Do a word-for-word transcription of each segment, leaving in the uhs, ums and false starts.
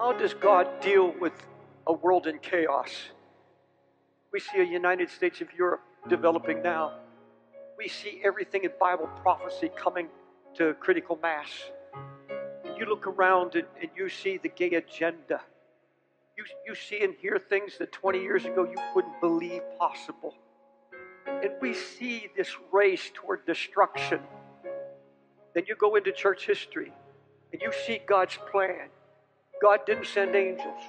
How does God deal with a world in chaos? We see a United States of Europe developing now. We see everything in Bible prophecy coming to critical mass. And you look around and, and you see the gay agenda. You, you see and hear things that twenty years ago you couldn't believe possible. And we see this race toward destruction. Then you go into church history and you see God's plan. God didn't send angels.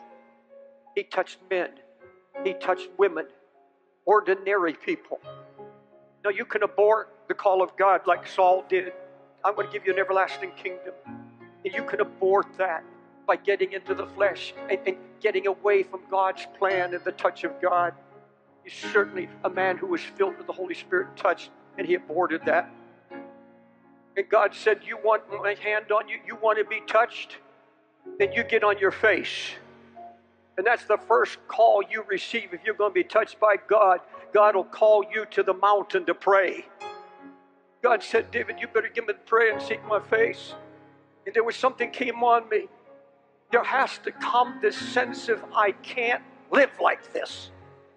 He touched men. He touched women. Ordinary people. Now you can abort the call of God like Saul did. I'm going to give you an everlasting kingdom. And you can abort that by getting into the flesh and, and getting away from God's plan and the touch of God. He's certainly a man who was filled with the Holy Spirit touched, and he aborted that. And God said, you want my hand on you? You want to be touched? Then you get on your face. And that's the first call you receive. If you're going to be touched by God, God will call you to the mountain to pray. God said, David, you better give me the prayer and seek my face. And there was something came on me. There has to come this sense of, I can't live like this.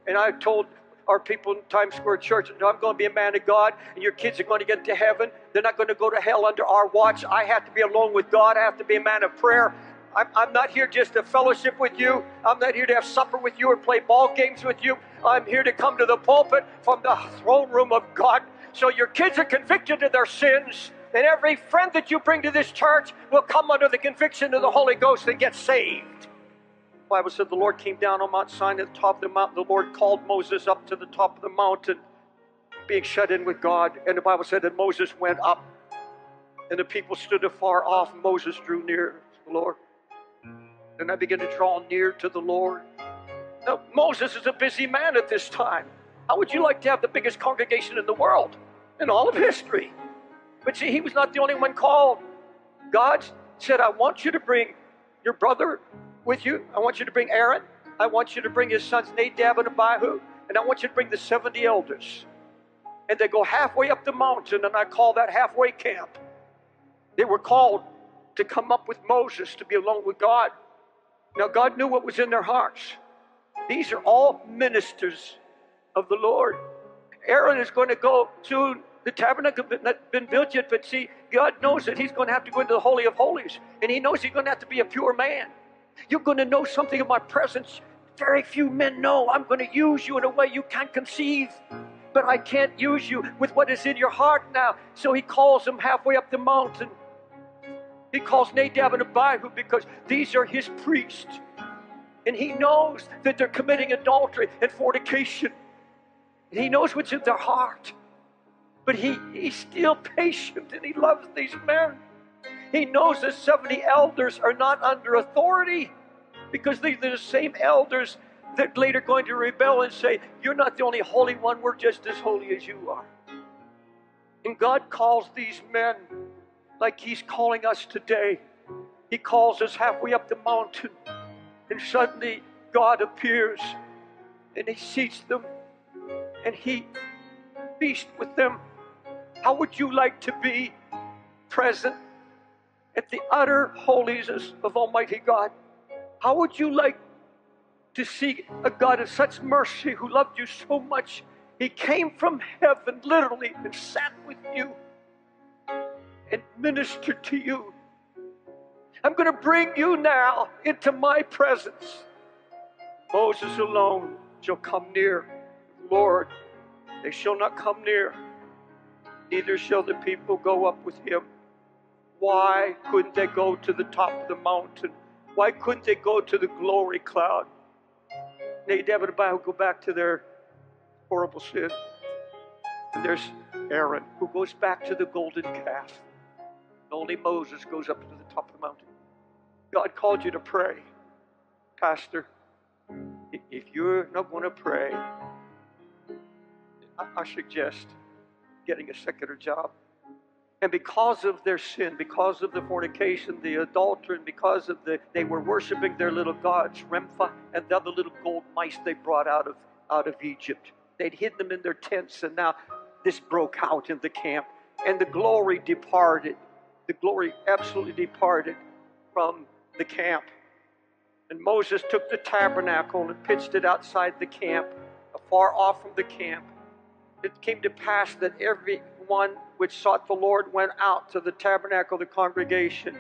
And I told our people in Times Square Church, I'm going to be a man of God, and your kids are going to get to heaven. They're not going to go to hell under our watch. I have to be alone with God. I have to be a man of prayer. I'm, I'm not here just to fellowship with you. I'm not here to have supper with you or play ball games with you. I'm here to come to the pulpit from the throne room of God. So your kids are convicted of their sins, and every friend that you bring to this church will come under the conviction of the Holy Ghost and get saved. The Bible said the Lord came down on Mount Sinai at the top of the mountain. The Lord called Moses up to the top of the mountain, being shut in with God. And the Bible said that Moses went up, and the people stood afar off. Moses drew near to the Lord. Then I began to draw near to the Lord. Now, Moses is a busy man at this time. How would you like to have the biggest congregation in the world, in all of history? But see, he was not the only one called. God said, I want you to bring your brother with you. I want you to bring Aaron. I want you to bring his sons Nadab and Abihu. And I want you to bring the seventy elders. And they go halfway up the mountain, and I call that halfway camp. They were called to come up with Moses to be alone with God. Now God knew what was in their hearts. These are all ministers of the Lord. Aaron is going to go to the tabernacle has not been built yet, but see, God knows that he's going to have to go into the Holy of Holies. And he knows he's going to have to be a pure man. You're going to know something of my presence. Very few men know. I'm going to use you in a way you can't conceive. But I can't use you with what is in your heart now. So he calls them halfway up the mountain. He calls Nadab and Abihu because these are his priests. And he knows that they're committing adultery and fornication. And he knows what's in their heart. But he, he's still patient and he loves these men. He knows the seventy elders are not under authority because they're the same elders that later going to rebel and say, you're not the only holy one, we're just as holy as you are. And God calls these men like he's calling us today. He calls us halfway up the mountain, and suddenly God appears and he seats them and he feasts with them. How would you like to be present at the utter holiness of Almighty God? How would you like to see a God of such mercy who loved you so much? He came from heaven literally and sat with you and ministered to you. I'm going to bring you now into my presence. Moses alone shall come near. Lord, they shall not come near. Neither shall the people go up with him. Why couldn't they go to the top of the mountain? Why couldn't they go to the glory cloud? Nadab and Abihu go back to their horrible sin. And there's Aaron who goes back to the golden calf. And only Moses goes up to the top of the mountain. God called you to pray. Pastor, if you're not going to pray, I suggest getting a secular job. And because of their sin, because of the fornication, the adultery, and because of the, they were worshiping their little gods, Rempha, and the other little gold mice they brought out of, out of Egypt. They'd hidden them in their tents, and now this broke out in the camp. And the glory departed. The glory absolutely departed from the camp. And Moses took the tabernacle and pitched it outside the camp, afar off from the camp. It came to pass that every one which sought the Lord went out to the tabernacle of the congregation.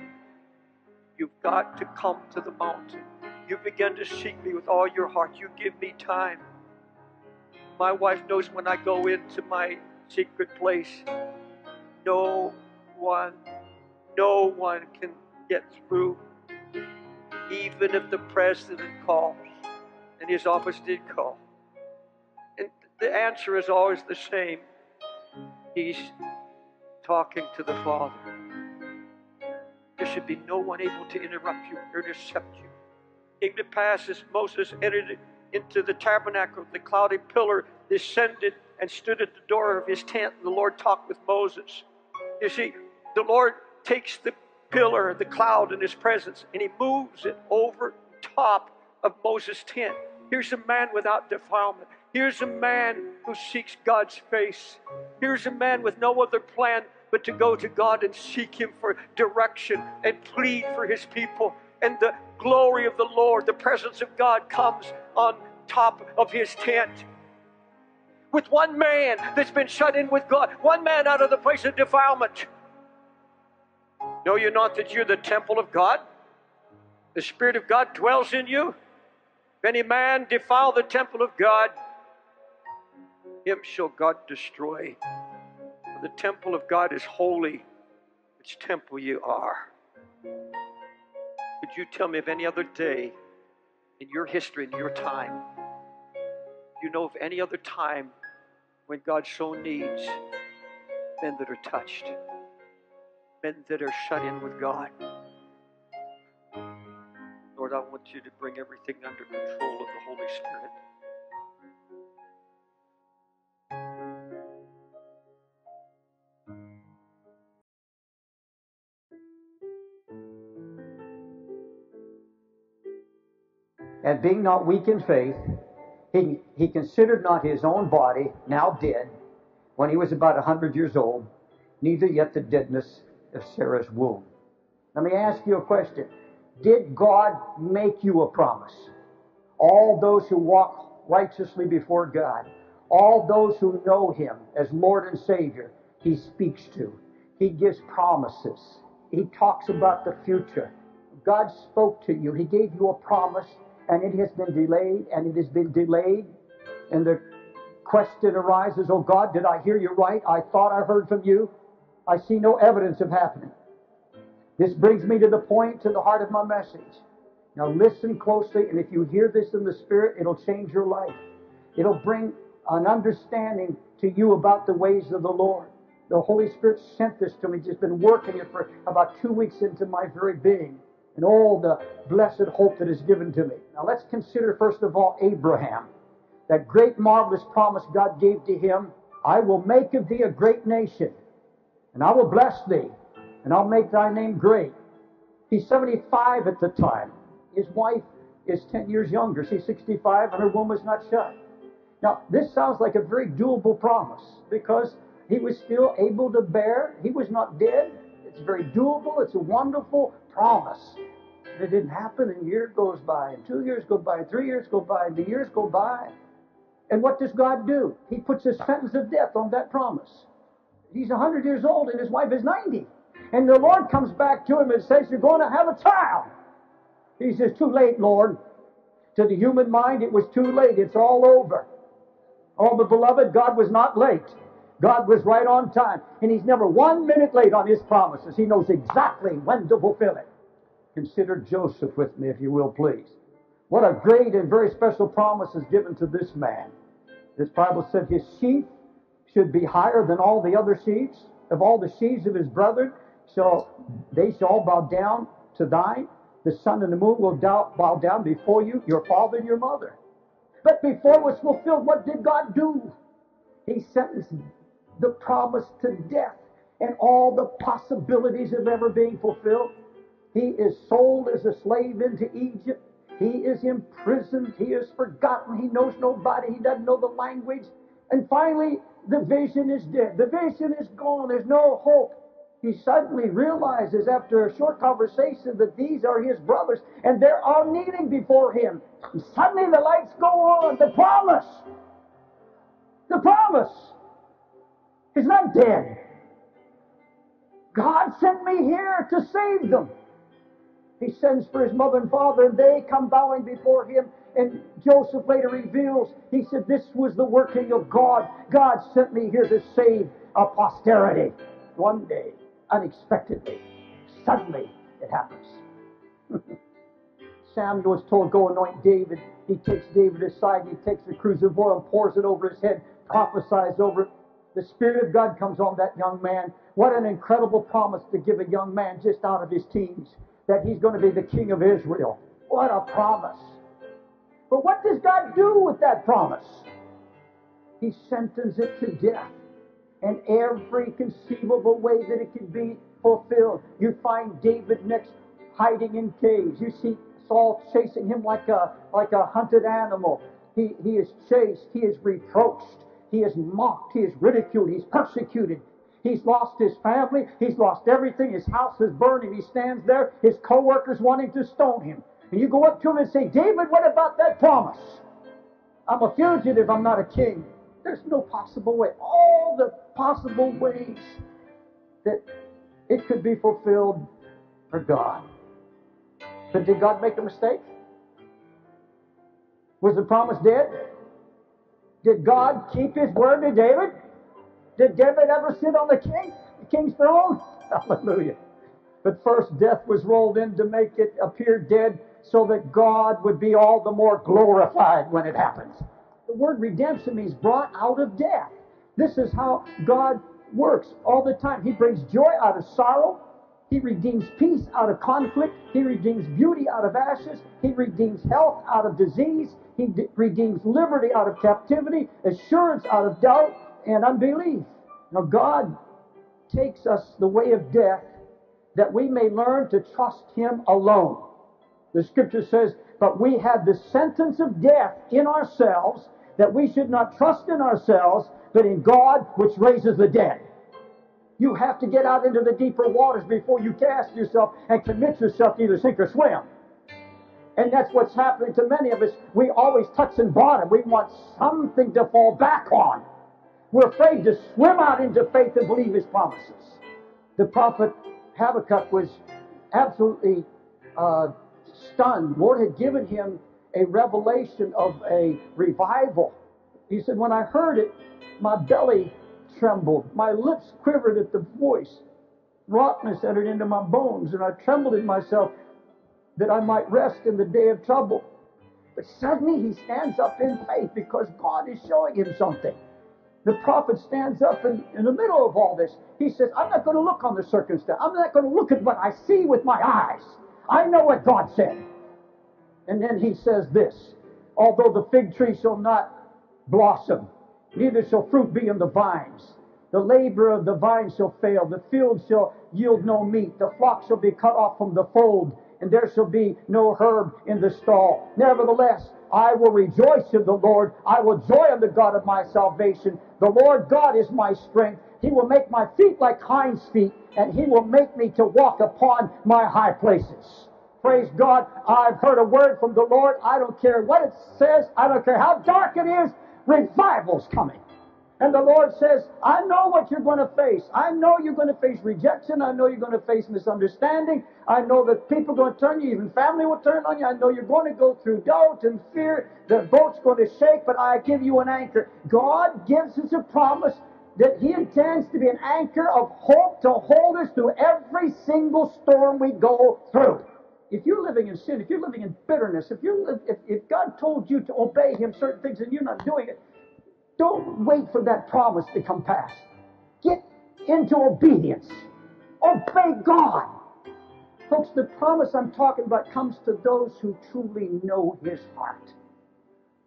You've got to come to the mountain. You begin to seek me with all your heart. You give me time. My wife knows when I go into my secret place, no one, no one can get through, even if the president calls, and his office did call. And the answer is always the same. He's talking to the Father. There should be no one able to interrupt you or intercept you. It came to pass as Moses entered into the tabernacle, the cloudy pillar descended and stood at the door of his tent, and the Lord talked with Moses. You see, the Lord takes the pillar, the cloud in his presence, and he moves it over top of Moses' tent. Here's a man without defilement. Here's a man who seeks God's face. Here's a man with no other plan but to go to God and seek him for direction and plead for his people. And the glory of the Lord, the presence of God, comes on top of his tent. With one man that's been shut in with God, one man out of the place of defilement. Know you not that you're the temple of God? The Spirit of God dwells in you. If any man defile the temple of God, him shall God destroy. For the temple of God is holy, which temple you are. Could you tell me of any other day in your history, in your time? Do you know of any other time when God so needs men that are touched? Men that are shut in with God. Lord, I want you to bring everything under control of the Holy Spirit. And being not weak in faith, he, he considered not his own body, now dead, when he was about a hundred years old, neither yet the deadness of Sarah's womb. Let me ask you a question. Did God make you a promise? All those who walk righteously before God, all those who know him as Lord and Savior, he speaks to. He gives promises. He talks about the future. God spoke to you. He gave you a promise, and it has been delayed, and it has been delayed. And the question arises, oh God, did I hear you right? I thought I heard from you. I see no evidence of happening. This brings me to the point, to the heart of my message. Now listen closely, and if you hear this in the Spirit, it'll change your life. It'll bring an understanding to you about the ways of the Lord. The Holy Spirit sent this to me. He's been working it for about two weeks into my very being, and all the blessed hope that is given to me. Now let's consider, first of all, Abraham. That great, marvelous promise God gave to him. I will make of thee a great nation. And I will bless thee, and I'll make thy name great. He's seventy-five at the time. His wife is ten years younger. She's sixty-five, and her womb is not shut. Now, this sounds like a very doable promise, because he was still able to bear. He was not dead. It's very doable. It's a wonderful promise. And it didn't happen, and a year goes by, and two years go by, and three years go by, and the years go by. And what does God do? He puts a sentence of death on that promise. He's one hundred years old and his wife is ninety. And the Lord comes back to him and says, you're going to have a child. He says, too late, Lord. To the human mind, it was too late. It's all over. Oh, but beloved, God was not late. God was right on time. And he's never one minute late on his promises. He knows exactly when to fulfill it. Consider Joseph with me, if you will, please. What a great and very special promise is given to this man. This Bible said his sheep should be higher than all the other sheaves, of all the sheaves of his brethren, so they shall all bow down to thine. The sun and the moon will bow down before you, your father and your mother. But before it was fulfilled, what did God do? He sentenced the promise to death and all the possibilities of ever being fulfilled. He is sold as a slave into Egypt. He is imprisoned. He is forgotten. He knows nobody. He doesn't know the language. And finally, the vision is dead. The vision is gone. There's no hope. he suddenly realizes after a short conversation that these are his brothers and they're all kneeling before him. And suddenly the lights go on. The promise. The promise is not dead. God sent me here to save them. He sends for his mother and father, and they come bowing before him. And Joseph later reveals, he said, this was the working of God. God sent me here to save a posterity. One day, unexpectedly, suddenly, it happens. Samuel was told, go anoint David. He takes David aside, and he takes the crucible oil, pours it over his head, prophesies over it. The Spirit of God comes on that young man. What an incredible promise to give a young man just out of his teens, that he's going to be the king of Israel. What a promise. But what does God do with that promise? He sentenced it to death in every conceivable way that it could be fulfilled. You find David next hiding in caves. You see Saul chasing him like a, like a hunted animal. He, he is chased. He is reproached. He is mocked. He is ridiculed. He's persecuted. He's lost his family. He's lost everything. His house is burning. He stands there. His co-workers wanting to stone him. And you go up to him and say, David, what about that promise? I'm a fugitive. I'm not a king. There's no possible way. All the possible ways that it could be fulfilled for God. But did God make a mistake? Was the promise dead? Did God keep his word to David? Did David ever sit on the king, the king's throne? Hallelujah. But first death was rolled in to make it appear dead so that God would be all the more glorified when it happens. The word redemption means brought out of death. This is how God works all the time. He brings joy out of sorrow. He redeems peace out of conflict. He redeems beauty out of ashes. He redeems health out of disease. He d- redeems liberty out of captivity, assurance out of doubt and unbelief. Now God takes us the way of death that we may learn to trust him alone. The scripture says, but we had the sentence of death in ourselves, that we should not trust in ourselves, but in God which raises the dead. You have to get out into the deeper waters before you cast yourself and commit yourself to either sink or swim. And that's what's happening to many of us. We always touch and bottom. We want something to fall back on. We're afraid to swim out into faith and believe his promises. The prophet Habakkuk was absolutely uh, stunned. The Lord had given him a revelation of a revival. He said, when I heard it, my belly trembled. My lips quivered at the voice. Rottenness entered into my bones, and I trembled in myself that I might rest in the day of trouble. But suddenly he stands up in faith because God is showing him something. The prophet stands up in, in the middle of all this. He says, I'm not going to look on the circumstance. I'm not going to look at what I see with my eyes. I know what God said. And then he says this, although the fig tree shall not blossom, neither shall fruit be in the vines. The labor of the vine shall fail. The field shall yield no meat. The flock shall be cut off from the fold. And there shall be no herb in the stall. Nevertheless, I will rejoice in the Lord. I will joy in the God of my salvation. The Lord God is my strength. He will make my feet like hinds' feet, and he will make me to walk upon my high places. Praise God, I've heard a word from the Lord. I don't care what it says. I don't care how dark it is. Revival's coming. And the Lord says, I know what you're going to face. I know you're going to face rejection. I know you're going to face misunderstanding. I know that people are going to turn you. Even family will turn on you. I know you're going to go through doubt and fear. The boat's going to shake, but I give you an anchor. God gives us a promise that he intends to be an anchor of hope to hold us through every single storm we go through. If you're living in sin, if you're living in bitterness, if you if, if God told you to obey him certain things and you're not doing it, don't wait for that promise to come pass. Get into obedience. Obey God. Folks, the promise I'm talking about comes to those who truly know his heart.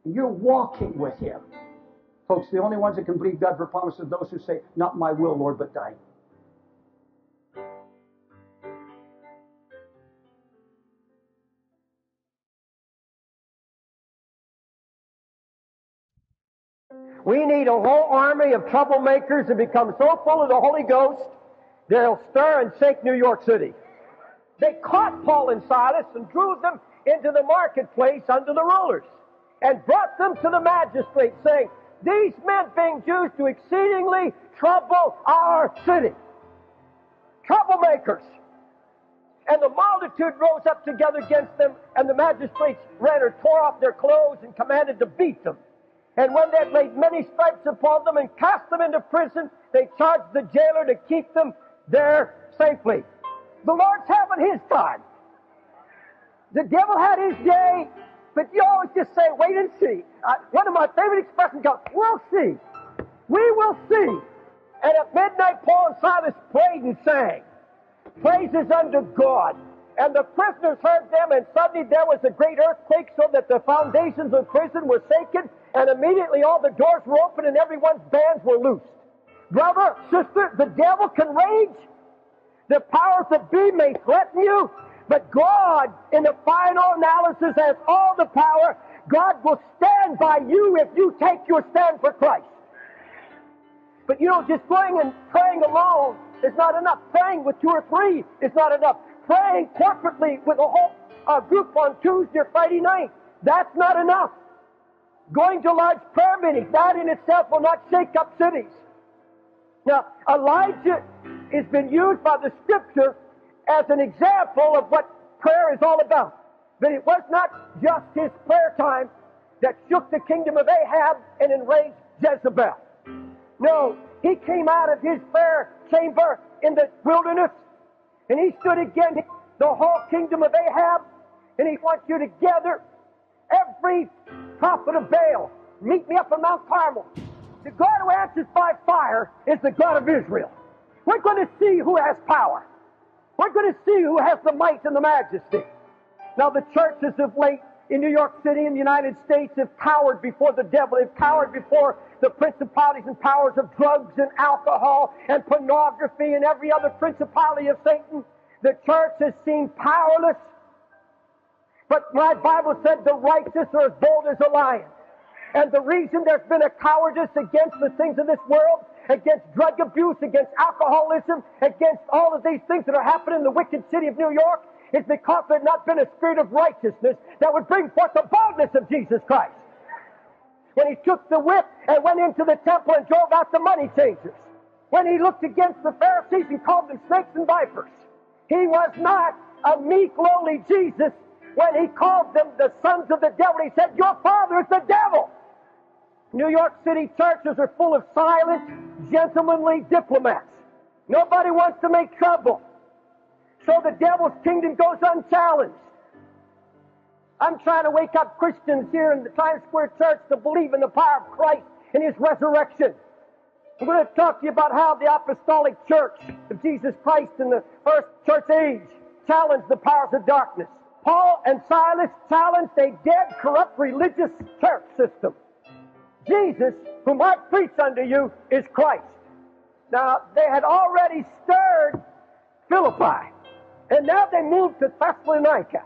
And you're walking with him. Folks, the only ones that can believe God for promises are those who say, not my will, Lord, but thine. We need a whole army of troublemakers to become so full of the Holy Ghost they'll stir and shake New York City. They caught Paul and Silas and drew them into the marketplace under the rulers and brought them to the magistrates, saying, "These men, being Jews, do exceedingly trouble our city." Troublemakers. And the multitude rose up together against them, and the magistrates ran or tore off their clothes and commanded to beat them. And when they had laid many stripes upon them and cast them into prison, they charged the jailer to keep them there safely. The Lord's having his time. The devil had his day, but you always just say, wait and see. Uh, one of my favorite expressions comes, we'll see. We will see. And at midnight, Paul and Silas prayed and sang praises unto God. And the prisoners heard them, and suddenly there was a great earthquake, so that the foundations of prison were shaken, and immediately all the doors were open, and everyone's bands were loosed. Brother, sister, the devil can rage. The powers that be may threaten you, but God, in the final analysis, has all the power. God will stand by you if you take your stand for Christ. But you know, just going and praying alone is not enough. Praying with two or three is not enough. Praying corporately with a whole uh, group on Tuesday or Friday night, that's not enough. Going to large prayer meetings, that in itself will not shake up cities. Now, Elijah has been used by the Scripture as an example of what prayer is all about. But it was not just his prayer time that shook the kingdom of Ahab and enraged Jezebel. No, he came out of his prayer chamber in the wilderness, and he stood against the whole kingdom of Ahab, and he wants you to gather every prophet of Baal. Meet me up on Mount Carmel. The God who answers by fire is the God of Israel. We're going to see who has power. We're going to see who has the might and the majesty. Now, the churches of late in New York City and the United States have cowered before the devil. They've cowered before the principalities and powers of drugs and alcohol and pornography and every other principality of Satan. The church has seemed powerless. But my Bible said the righteous are as bold as a lion. And the reason there's been a cowardice against the things of this world, against drug abuse, against alcoholism, against all of these things that are happening in the wicked city of New York, is because there had not been a spirit of righteousness that would bring forth the boldness of Jesus Christ. When he took the whip and went into the temple and drove out the money changers. When he looked against the Pharisees and called them snakes and vipers. He was not a meek, lowly Jesus. When he called them the sons of the devil, he said, your father is the devil. New York City churches are full of silent, gentlemanly diplomats. Nobody wants to make trouble. So the devil's kingdom goes unchallenged. I'm trying to wake up Christians here in the Times Square Church to believe in the power of Christ and His resurrection. I'm going to talk to you about how the apostolic church of Jesus Christ in the first church age challenged the powers of darkness. Paul and Silas challenged a dead, corrupt, religious church system. Jesus, whom I preach unto you, is Christ. Now, they had already stirred Philippi, and now they moved to Thessalonica.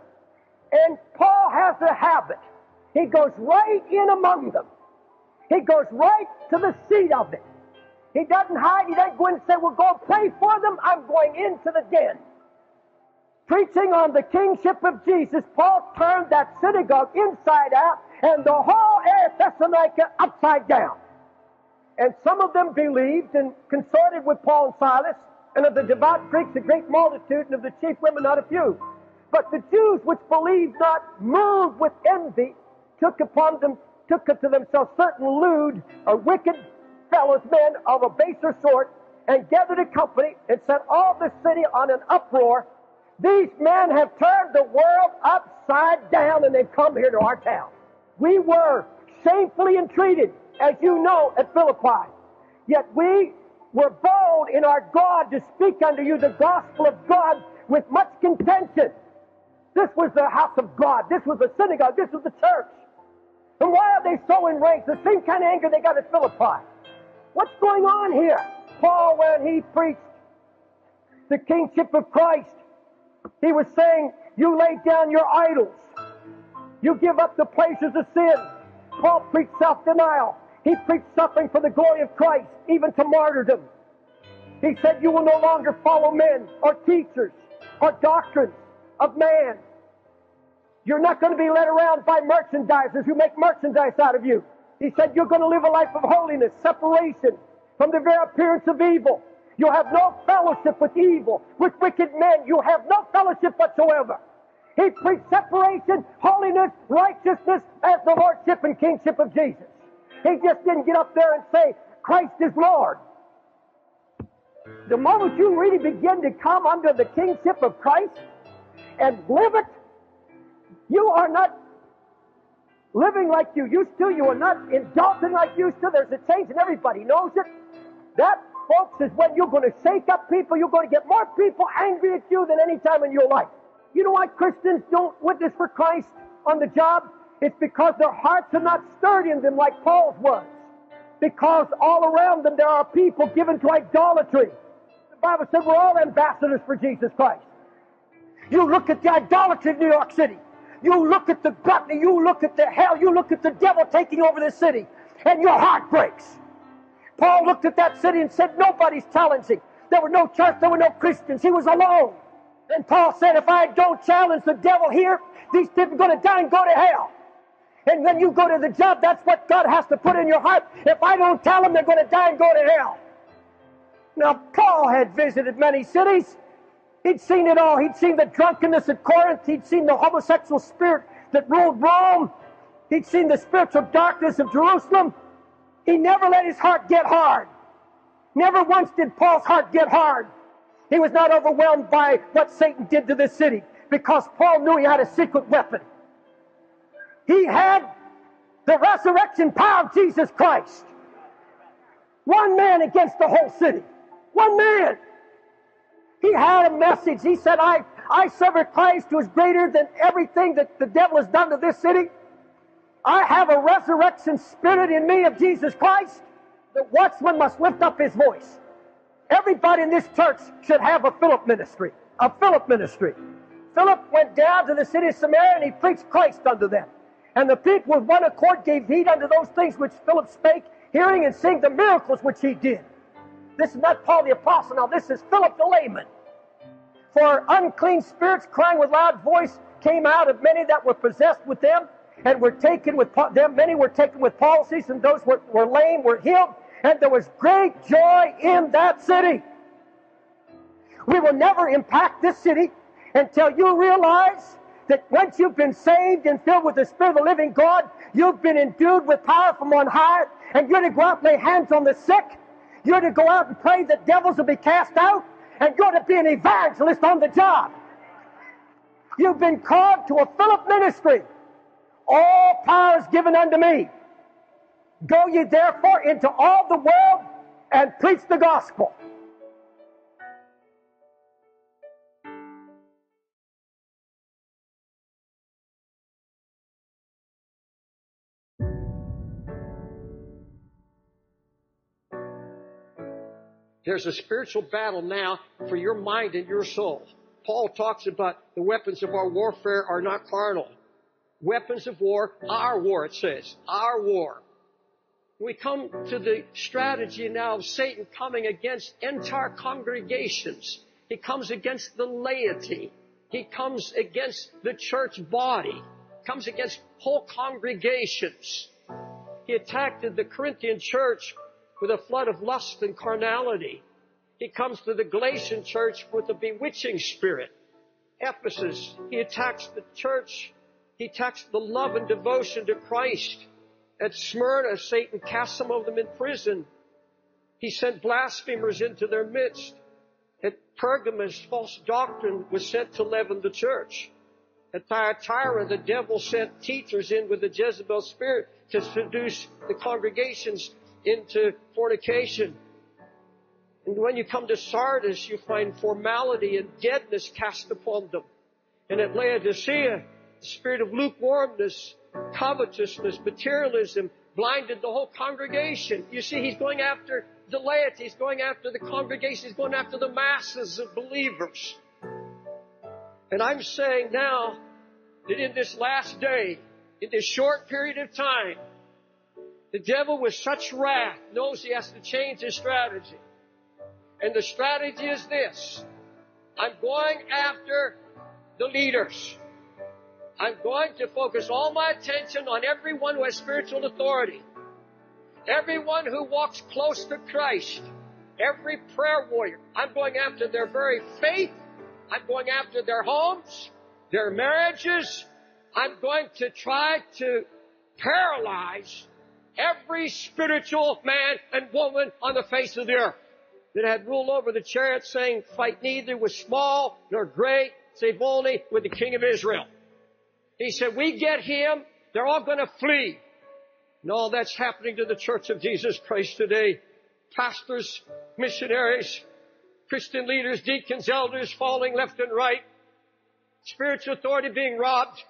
And Paul has a habit. He goes right in among them. He goes right to the seat of it. He doesn't hide. He doesn't go in and say, well, go pray for them. I'm going into the den. Preaching on the kingship of Jesus, Paul turned that synagogue inside out and the whole air Thessalonica upside down. And some of them believed and consorted with Paul and Silas, and of the devout Greeks a great multitude, and of the chief women not a few. But the Jews, which believed not, moved with envy, took upon them, took unto themselves certain lewd or wicked fellows, men of a baser sort, and gathered a company, and set all the city on an uproar. These men have turned the world upside down, and they've come here to our town. We were shamefully entreated, as you know, at Philippi. Yet we were bold in our God to speak unto you the gospel of God with much contention. This was the house of God. This was the synagogue. This was the church. And why are they so enraged? The same kind of anger they got at Philippi. What's going on here? Paul, when he preached the kingship of Christ, he was saying, you lay down your idols. You give up the pleasures of sin. Paul preached self-denial. He preached suffering for the glory of Christ, even to martyrdom. He said, you will no longer follow men or teachers or doctrines of man. You're not going to be led around by merchandisers who make merchandise out of you. He said, you're going to live a life of holiness, separation from the very appearance of evil. You have no fellowship with evil, with wicked men. You have no fellowship whatsoever. He preached separation, holiness, righteousness as the lordship and kingship of Jesus. He just didn't get up there and say, Christ is Lord. The moment you really begin to come under the kingship of Christ and live it, you are not living like you used to. You are not indulging like you used to. There's a change and everybody knows it. That, folks, is when you're going to shake up people. You're going to get more people angry at you than any time in your life. You know why Christians don't witness for Christ on the job? It's because their hearts are not stirred in them like Paul's was. Because all around them there are people given to idolatry. The Bible said we're all ambassadors for Jesus Christ. You look at the idolatry of New York City. You look at the gluttony. You look at the hell. You look at the devil taking over this city. And your heart breaks. Paul looked at that city and said, nobody's challenging. There were no church. There were no Christians. He was alone. And Paul said, if I don't challenge the devil here, these people are going to die and go to hell. And when you go to the job, that's what God has to put in your heart. If I don't tell them, they're going to die and go to hell. Now, Paul had visited many cities. He'd seen it all. He'd seen the drunkenness at Corinth. He'd seen the homosexual spirit that ruled Rome. He'd seen the spiritual darkness of Jerusalem. He never let his heart get hard. Never once did Paul's heart get hard. He was not overwhelmed by what Satan did to this city because Paul knew he had a secret weapon. He had the resurrection power of Jesus Christ. One man against the whole city. One man. He had a message. He said, I, I serve a Christ who is greater than everything that the devil has done to this city. I have a resurrection spirit in me of Jesus Christ. The watchman must lift up his voice. Everybody in this church should have a Philip ministry. A Philip ministry. Philip went down to the city of Samaria and he preached Christ unto them. And the people with one accord gave heed unto those things which Philip spake, hearing and seeing the miracles which he did. This is not Paul the apostle now, this is Philip the layman. For unclean spirits crying with loud voice came out of many that were possessed with them, and were taken with them. Many were taken with palsies, and those were, were lame were healed, and there was great joy in that city. We will never impact this city until you realize that once you've been saved and filled with the Spirit of the living God, you've been endued with power from on high, and you're to go out and lay hands on the sick. You're to go out and pray that devils will be cast out, and you're to be an evangelist on the job. You've been called to a Philip ministry. All power is given unto me. Go ye therefore into all the world and preach the gospel. There's a spiritual battle now for your mind and your soul. Paul talks about the weapons of our warfare are not carnal. Weapons of war, our war, it says, our war. We come to the strategy now of Satan coming against entire congregations. He comes against the laity. He comes against the church body. He comes against whole congregations. He attacked the Corinthian church with a flood of lust and carnality. He comes to the Galatian church with a bewitching spirit. Ephesus, he attacks the church. He attacks the love and devotion to Christ. At Smyrna, Satan cast some of them in prison. He sent blasphemers into their midst. At Pergamos, false doctrine was sent to leaven the church. At Thyatira, the devil sent teachers in with the Jezebel spirit to seduce the congregations into fornication. And when you come to Sardis, you find formality and deadness cast upon them. And at Laodicea, the spirit of lukewarmness, covetousness, materialism blinded the whole congregation. You see, he's going after the laity. He's going after the congregation. He's going after the masses of believers. And I'm saying now that in this last day, in this short period of time, the devil with such wrath knows he has to change his strategy. And the strategy is this. I'm going after the leaders. I'm going to focus all my attention on everyone who has spiritual authority. Everyone who walks close to Christ. Every prayer warrior. I'm going after their very faith. I'm going after their homes, their marriages. I'm going to try to paralyze every spiritual man and woman on the face of the earth that had ruled over the chariot, saying, fight neither with small nor great, save only with the King of Israel. He said, we get him, they're all going to flee. And all that's happening to the Church of Jesus Christ today. Pastors, missionaries, Christian leaders, deacons, elders falling left and right. Spiritual authority being robbed.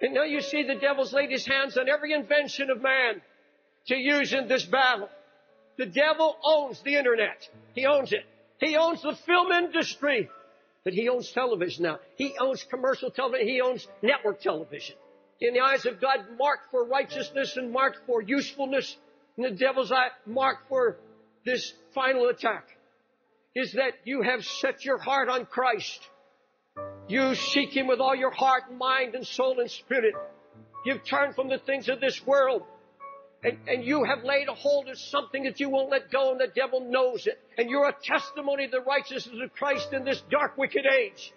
And now you see the devil's laid his hands on every invention of man to use in this battle. The devil owns the internet. He owns it. He owns the film industry. But he owns television now. He owns commercial television. He owns network television. In the eyes of God, marked for righteousness and marked for usefulness. In the devil's eye, marked for this final attack, is that you have set your heart on Christ. You seek Him with all your heart, mind, and soul, and spirit. You've turned from the things of this world. And, and you have laid a hold of something that you won't let go, and the devil knows it. And you're a testimony of the righteousness of Christ in this dark, wicked age.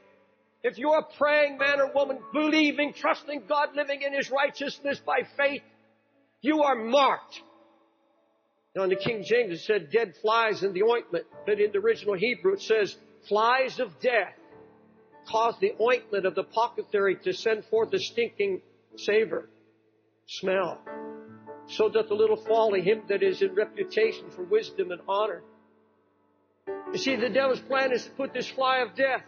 If you're a praying man or woman, believing, trusting God, living in His righteousness by faith, you are marked. Now in the King James it said dead flies in the ointment, but in the original Hebrew it says flies of death cause the ointment of the apothecary to send forth a stinking savor, smell. So doth a little folly him that is in reputation for wisdom and honor. You see, the devil's plan is to put this fly of death,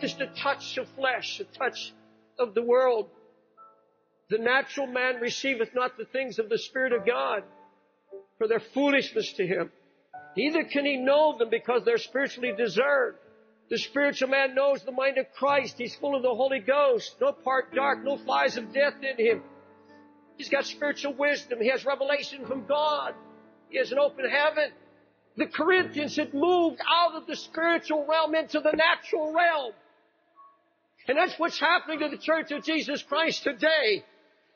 just a touch of flesh, a touch of the world. The natural man receiveth not the things of the Spirit of God, for their foolishness to him. Neither can he know them because they're spiritually discerned. The spiritual man knows the mind of Christ. He's full of the Holy Ghost. No part dark, no flies of death in him. He's got spiritual wisdom. He has revelation from God. He has an open heaven. The Corinthians had moved out of the spiritual realm into the natural realm. And that's what's happening to the Church of Jesus Christ today.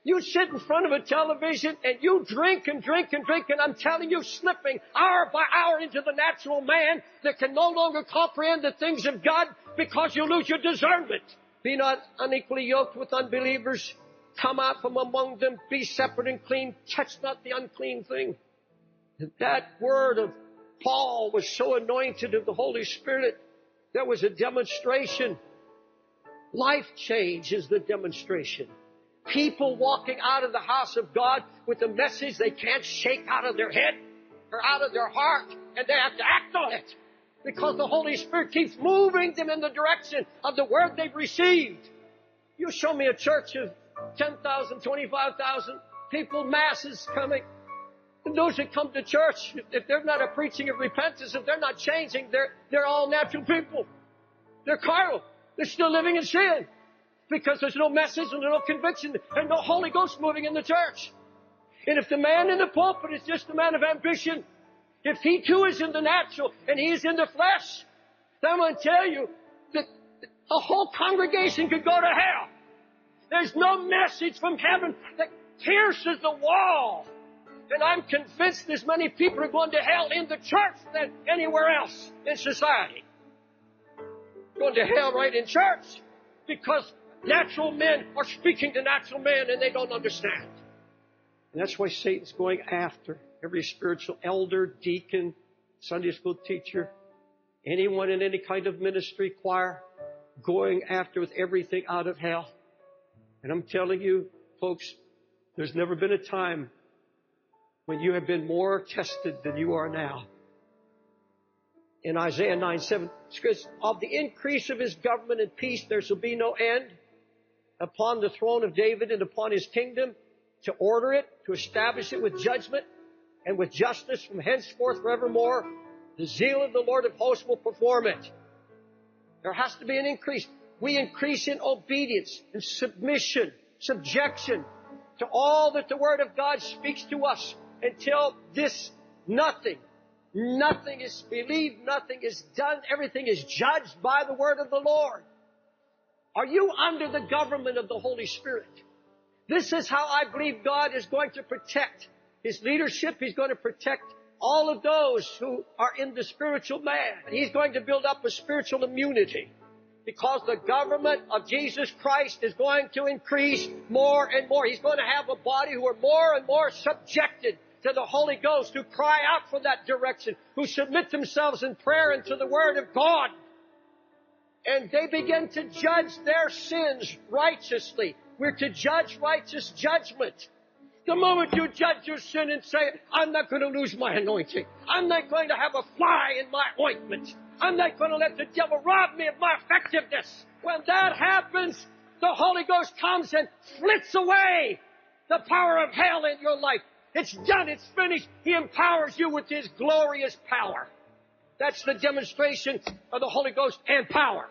You sit in front of a television and you drink and drink and drink, and I'm telling you, slipping hour by hour into the natural man that can no longer comprehend the things of God because you lose your discernment. Be not unequally yoked with unbelievers. Come out from among them, be separate and clean, touch not the unclean thing. And that word of Paul was so anointed of the Holy Spirit. There was a demonstration. Life change is the demonstration. People walking out of the house of God with a message they can't shake out of their head or out of their heart, and they have to act on it because the Holy Spirit keeps moving them in the direction of the word they've received. You show me a church of ten thousand, twenty-five thousand people, masses coming. And those that come to church, if they're not a preaching of repentance, if they're not changing, they're, they're all natural people. They're carnal. They're still living in sin because there's no message and no conviction and no Holy Ghost moving in the church. And if the man in the pulpit is just a man of ambition, if he too is in the natural and he is in the flesh, then I'm going to tell you that a whole congregation could go to hell. There's no message from heaven that pierces the wall. And I'm convinced there's many people are going to hell in the church than anywhere else in society. Going to hell right in church because natural men are speaking to natural men and they don't understand. And that's why Satan's going after every spiritual elder, deacon, Sunday school teacher, anyone in any kind of ministry, choir, going after with everything out of hell. And I'm telling you, folks, there's never been a time when you have been more tested than you are now. In Isaiah nine seven, of the increase of His government and peace there shall be no end upon the throne of David and upon His kingdom, to order it, to establish it with judgment and with justice from henceforth forevermore. The zeal of the Lord of hosts will perform it. There has to be an increase. We increase in obedience and submission, subjection to all that the Word of God speaks to us until this nothing Nothing is believed. Nothing is done. Everything is judged by the word of the Lord. Are you under the government of the Holy Spirit? This is how I believe God is going to protect His leadership. He's going to protect all of those who are in the spiritual man. He's going to build up a spiritual immunity because the government of Jesus Christ is going to increase more and more. He's going to have a body who are more and more subjected to the Holy Ghost, who cry out for that direction, who submit themselves in prayer and to the Word of God. And they begin to judge their sins righteously. We're to judge righteous judgment. The moment you judge your sin and say, I'm not going to lose my anointing. I'm not going to have a fly in my ointment. I'm not going to let the devil rob me of my effectiveness. When that happens, the Holy Ghost comes and flits away the power of hell in your life. It's done. It's finished. He empowers you with His glorious power. That's the demonstration of the Holy Ghost and power.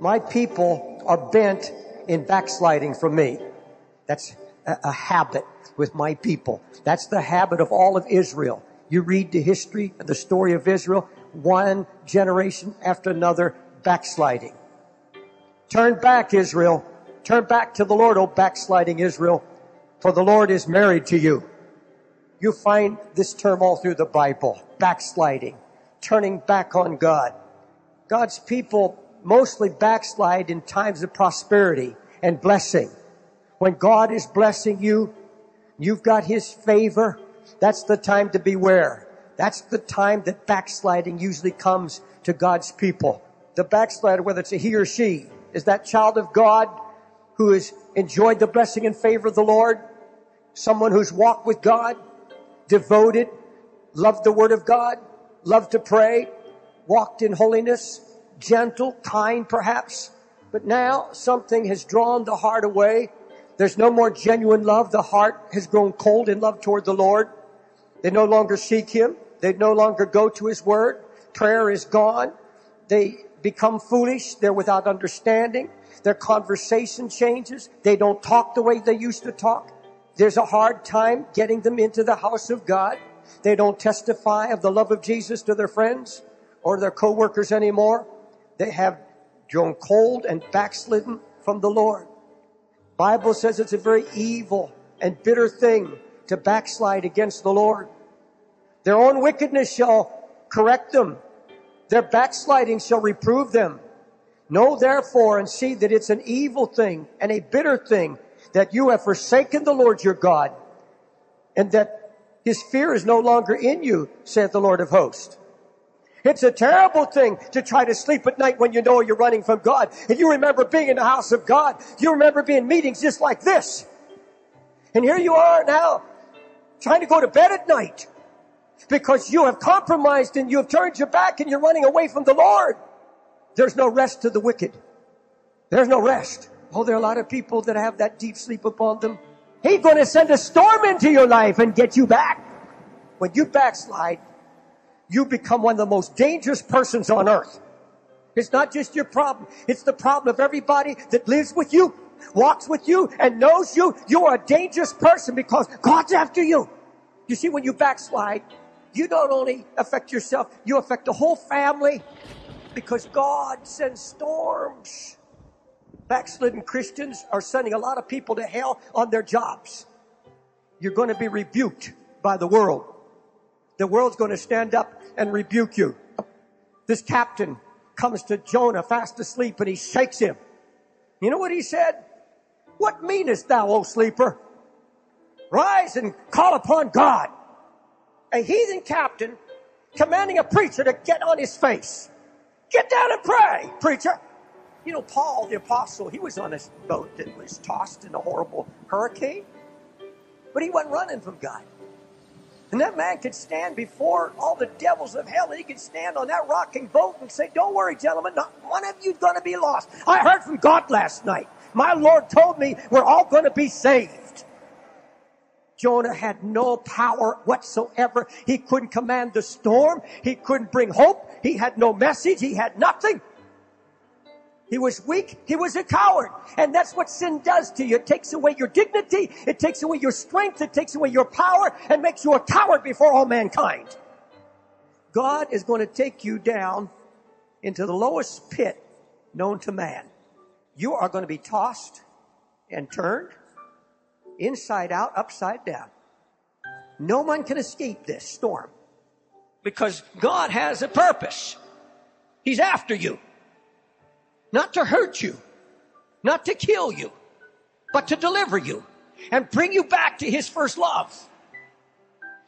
My people are bent in backsliding from me. That's a, a habit with my people. That's the habit of all of Israel. You read the history of the story of Israel, one generation after another, backsliding. Turn back, Israel. Turn back to the Lord, O backsliding Israel, for the Lord is married to you. You find this term all through the Bible, backsliding, turning back on God. God's people mostly backslide in times of prosperity and blessing. When God is blessing you, you've got His favor. That's the time to beware. That's the time that backsliding usually comes to God's people. The backslider, whether it's a he or she, is that child of God who has enjoyed the blessing and favor of the Lord, someone who's walked with God, devoted, loved the Word of God, loved to pray, walked in holiness, gentle, kind perhaps, but now something has drawn the heart away. There's no more genuine love. The heart has grown cold in love toward the Lord. They no longer seek Him. They no longer go to His Word. Prayer is gone. They become foolish. They're without understanding. Their conversation changes. They don't talk the way they used to talk. There's a hard time getting them into the house of God. They don't testify of the love of Jesus to their friends or their co-workers anymore. They have grown cold and backslidden from the Lord. Bible says it's a very evil and bitter thing to backslide against the Lord. Their own wickedness shall correct them. Their backsliding shall reprove them. Know therefore and see that it's an evil thing and a bitter thing that you have forsaken the Lord your God, and that His fear is no longer in you, saith the Lord of hosts. It's a terrible thing to try to sleep at night when you know you're running from God. And you remember being in the house of God. You remember being in meetings just like this. And here you are now trying to go to bed at night because you have compromised and you have turned your back and you're running away from the Lord. There's no rest to the wicked. There's no rest. Oh, there are a lot of people that have that deep sleep upon them. He's going to send a storm into your life and get you back. When you backslide, you become one of the most dangerous persons on earth. It's not just your problem. It's the problem of everybody that lives with you, walks with you, and knows you. You are a dangerous person because God's after you. You see, when you backslide, you don't only affect yourself, you affect the whole family because God sends storms. Backslidden Christians are sending a lot of people to hell on their jobs. You're going to be rebuked by the world. The world's going to stand up and rebuke you. This captain comes to Jonah fast asleep and he shakes him. You know what he said? What meanest thou, O sleeper? Rise and call upon God. A heathen captain commanding a preacher to get on his face. Get down and pray, preacher. You know, Paul, the apostle, he was on this boat that was tossed in a horrible hurricane. But he wasn't running from God. And that man could stand before all the devils of hell. He could stand on that rocking boat and say, don't worry, gentlemen, not one of you is going to be lost. I heard from God last night. My Lord told me we're all going to be saved. Jonah had no power whatsoever. He couldn't command the storm. He couldn't bring hope. He had no message. He had nothing. He was weak. He was a coward. And that's what sin does to you. It takes away your dignity. It takes away your strength. It takes away your power and makes you a coward before all mankind. God is going to take you down into the lowest pit known to man. You are going to be tossed and turned inside out, upside down. No one can escape this storm because God has a purpose. He's after you. Not to hurt you, not to kill you, but to deliver you and bring you back to his first love.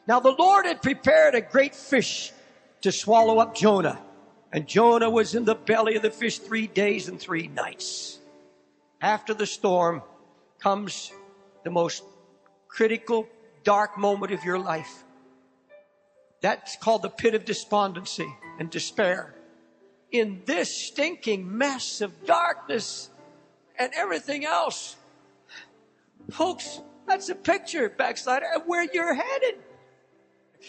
Now the Lord had prepared a great fish to swallow up Jonah, and Jonah was in the belly of the fish three days and three nights. After the storm comes the most critical, dark moment of your life. That's called the pit of despondency and despair. In this stinking mess of darkness and everything else. Folks, that's a picture, backslider, of where you're headed.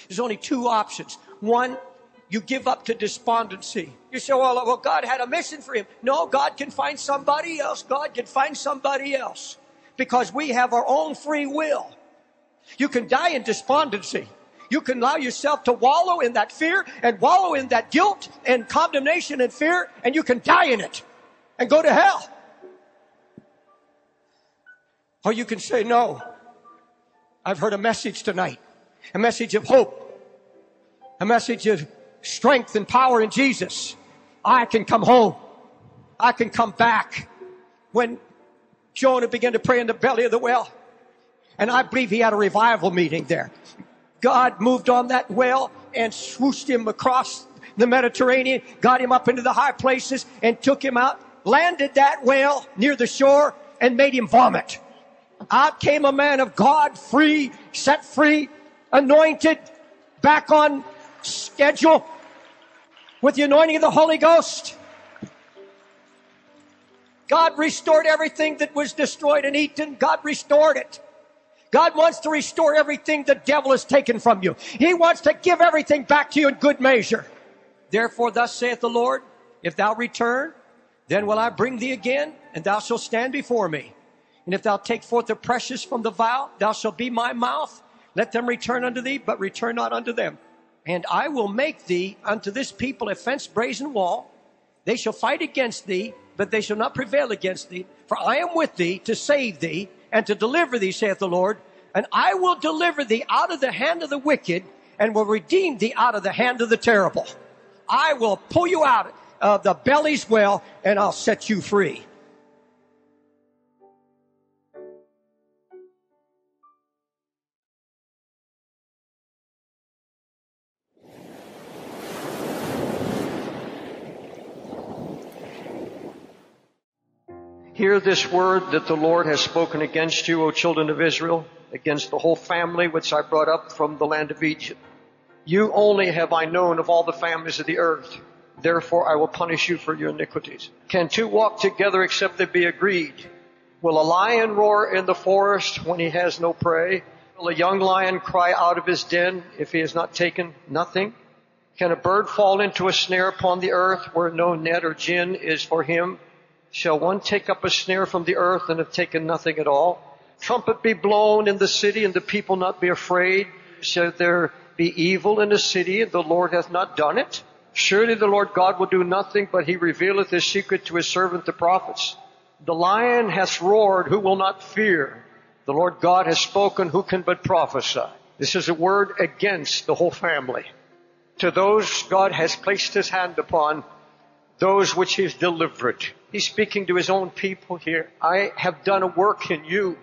There's only two options. One, you give up to despondency. You say, well, well, God had a mission for him. No, God can find somebody else. God can find somebody else because we have our own free will. You can die in despondency. You can allow yourself to wallow in that fear and wallow in that guilt and condemnation and fear, and you can die in it and go to hell. Or you can say, no, I've heard a message tonight, a message of hope, a message of strength and power in Jesus. I can come home. I can come back. When Jonah began to pray in the belly of the well, and I believe he had a revival meeting there. God moved on that well and swooshed him across the Mediterranean, got him up into the high places and took him out, landed that well near the shore and made him vomit. Out came a man of God, free, set free, anointed, back on schedule with the anointing of the Holy Ghost. God restored everything that was destroyed and eaten. God restored it. God wants to restore everything the devil has taken from you. He wants to give everything back to you in good measure. Therefore, thus saith the Lord, if thou return, then will I bring thee again, and thou shalt stand before me. And if thou take forth the precious from the vial, thou shalt be my mouth. Let them return unto thee, but return not unto them. And I will make thee unto this people a fenced brazen wall. They shall fight against thee, but they shall not prevail against thee. For I am with thee to save thee, and to deliver thee, saith the Lord. And I will deliver thee out of the hand of the wicked, and will redeem thee out of the hand of the terrible. I will pull you out of the belly's well, and I'll set you free. Hear this word that the Lord has spoken against you, O children of Israel, against the whole family which I brought up from the land of Egypt. You only have I known of all the families of the earth. Therefore I will punish you for your iniquities. Can two walk together except they be agreed? Will a lion roar in the forest when he has no prey? Will a young lion cry out of his den if he has not taken nothing? Can a bird fall into a snare upon the earth where no net or gin is for him? Shall one take up a snare from the earth and have taken nothing at all? Trumpet be blown in the city, and the people not be afraid. Shall there be evil in the city, and the Lord hath not done it? Surely the Lord God will do nothing, but he revealeth his secret to his servant the prophets. The lion hath roared, who will not fear? The Lord God has spoken, who can but prophesy? This is a word against the whole family. To those God has placed his hand upon, those which he has delivered. He's speaking to his own people here. I have done a work in you,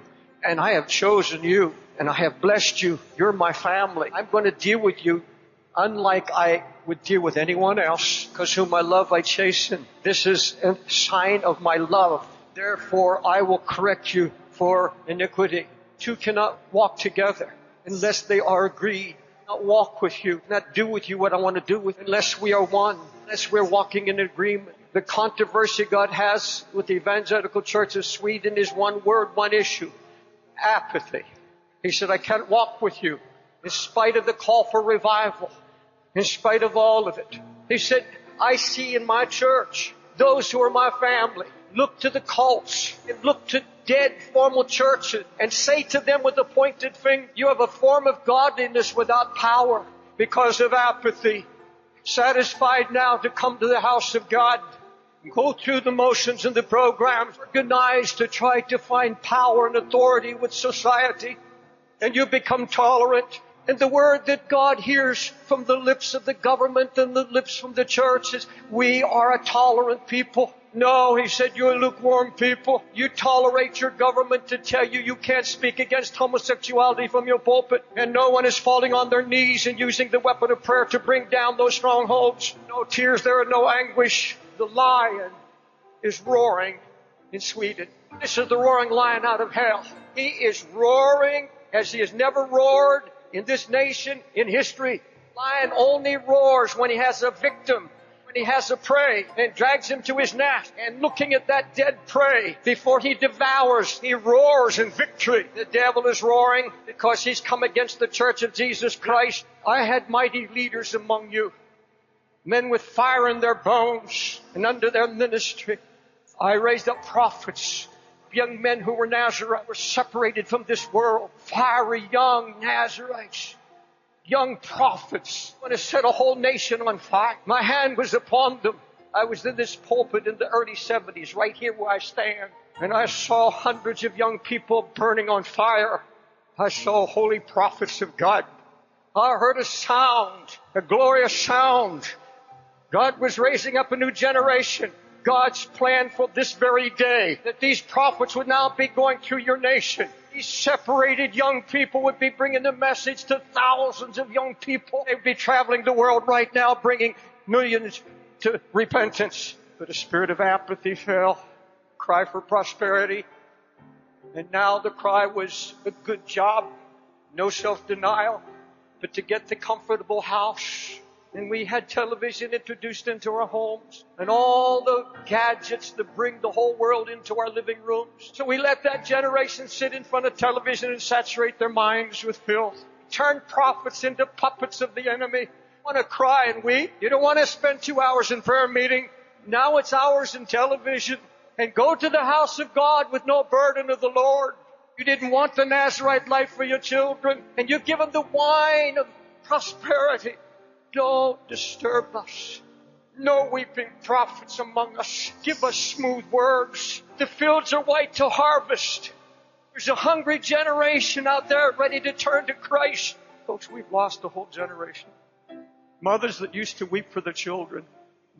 and I have chosen you, and I have blessed you. You're my family. I'm going to deal with you unlike I would deal with anyone else, because whom I love I chasten. This is a sign of my love. Therefore, I will correct you for iniquity. Two cannot walk together unless they are agreed. Not walk with you, not do with you what I want to do with you, unless we are one, unless we're walking in agreement. The controversy God has with the evangelical church of Sweden is one word, one issue: apathy. He said, I can't walk with you in spite of the call for revival, in spite of all of it. He said, I see in my church, those who are my family, look to the cults and look to dead formal churches and say to them with a pointed finger, you have a form of godliness without power because of apathy. Satisfied now to come to the house of God and go through the motions and the programs, organized to try to find power and authority with society. And you become tolerant. And the word that God hears from the lips of the government and the lips from the church is, we are a tolerant people. No, he said, you're lukewarm people. You tolerate your government to tell you you can't speak against homosexuality from your pulpit. And no one is falling on their knees and using the weapon of prayer to bring down those strongholds. No tears, there are no anguish. The lion is roaring in Sweden. This is the roaring lion out of hell. He is roaring as he has never roared in this nation, in history. Lion only roars when he has a victim. When he has a prey and drags him to his nest, and looking at that dead prey before he devours, he roars in victory. The devil is roaring because he's come against the church of Jesus Christ. I had mighty leaders among you, men with fire in their bones and under their ministry. I raised up prophets, young men who were Nazarites, were separated from this world, fiery young Nazarites. Young prophets, when I set a whole nation on fire, my hand was upon them. I was in this pulpit in the early seventies, right here where I stand, and I saw hundreds of young people burning on fire. I saw holy prophets of God. I heard a sound, a glorious sound. God was raising up a new generation. God's plan for this very day, that these prophets would now be going through your nation. These separated young people would be bringing the message to thousands of young people. They'd be traveling the world right now, bringing millions to repentance. But a spirit of apathy fell, cry for prosperity. And now the cry was a good job, no self-denial, but to get the comfortable house. And we had television introduced into our homes and all the gadgets that bring the whole world into our living rooms. So we let that generation sit in front of television and saturate their minds with filth. Turn prophets into puppets of the enemy. Want to cry and weep? You don't want to spend two hours in prayer meeting. Now it's hours in television. And go to the house of God with no burden of the Lord. You didn't want the Nazarite life for your children. And you give them the wine of prosperity. Don't disturb us. No weeping prophets among us. Give us smooth words. The fields are white to harvest. There's a hungry generation out there ready to turn to Christ. Folks, we've lost a whole generation. Mothers that used to weep for their children,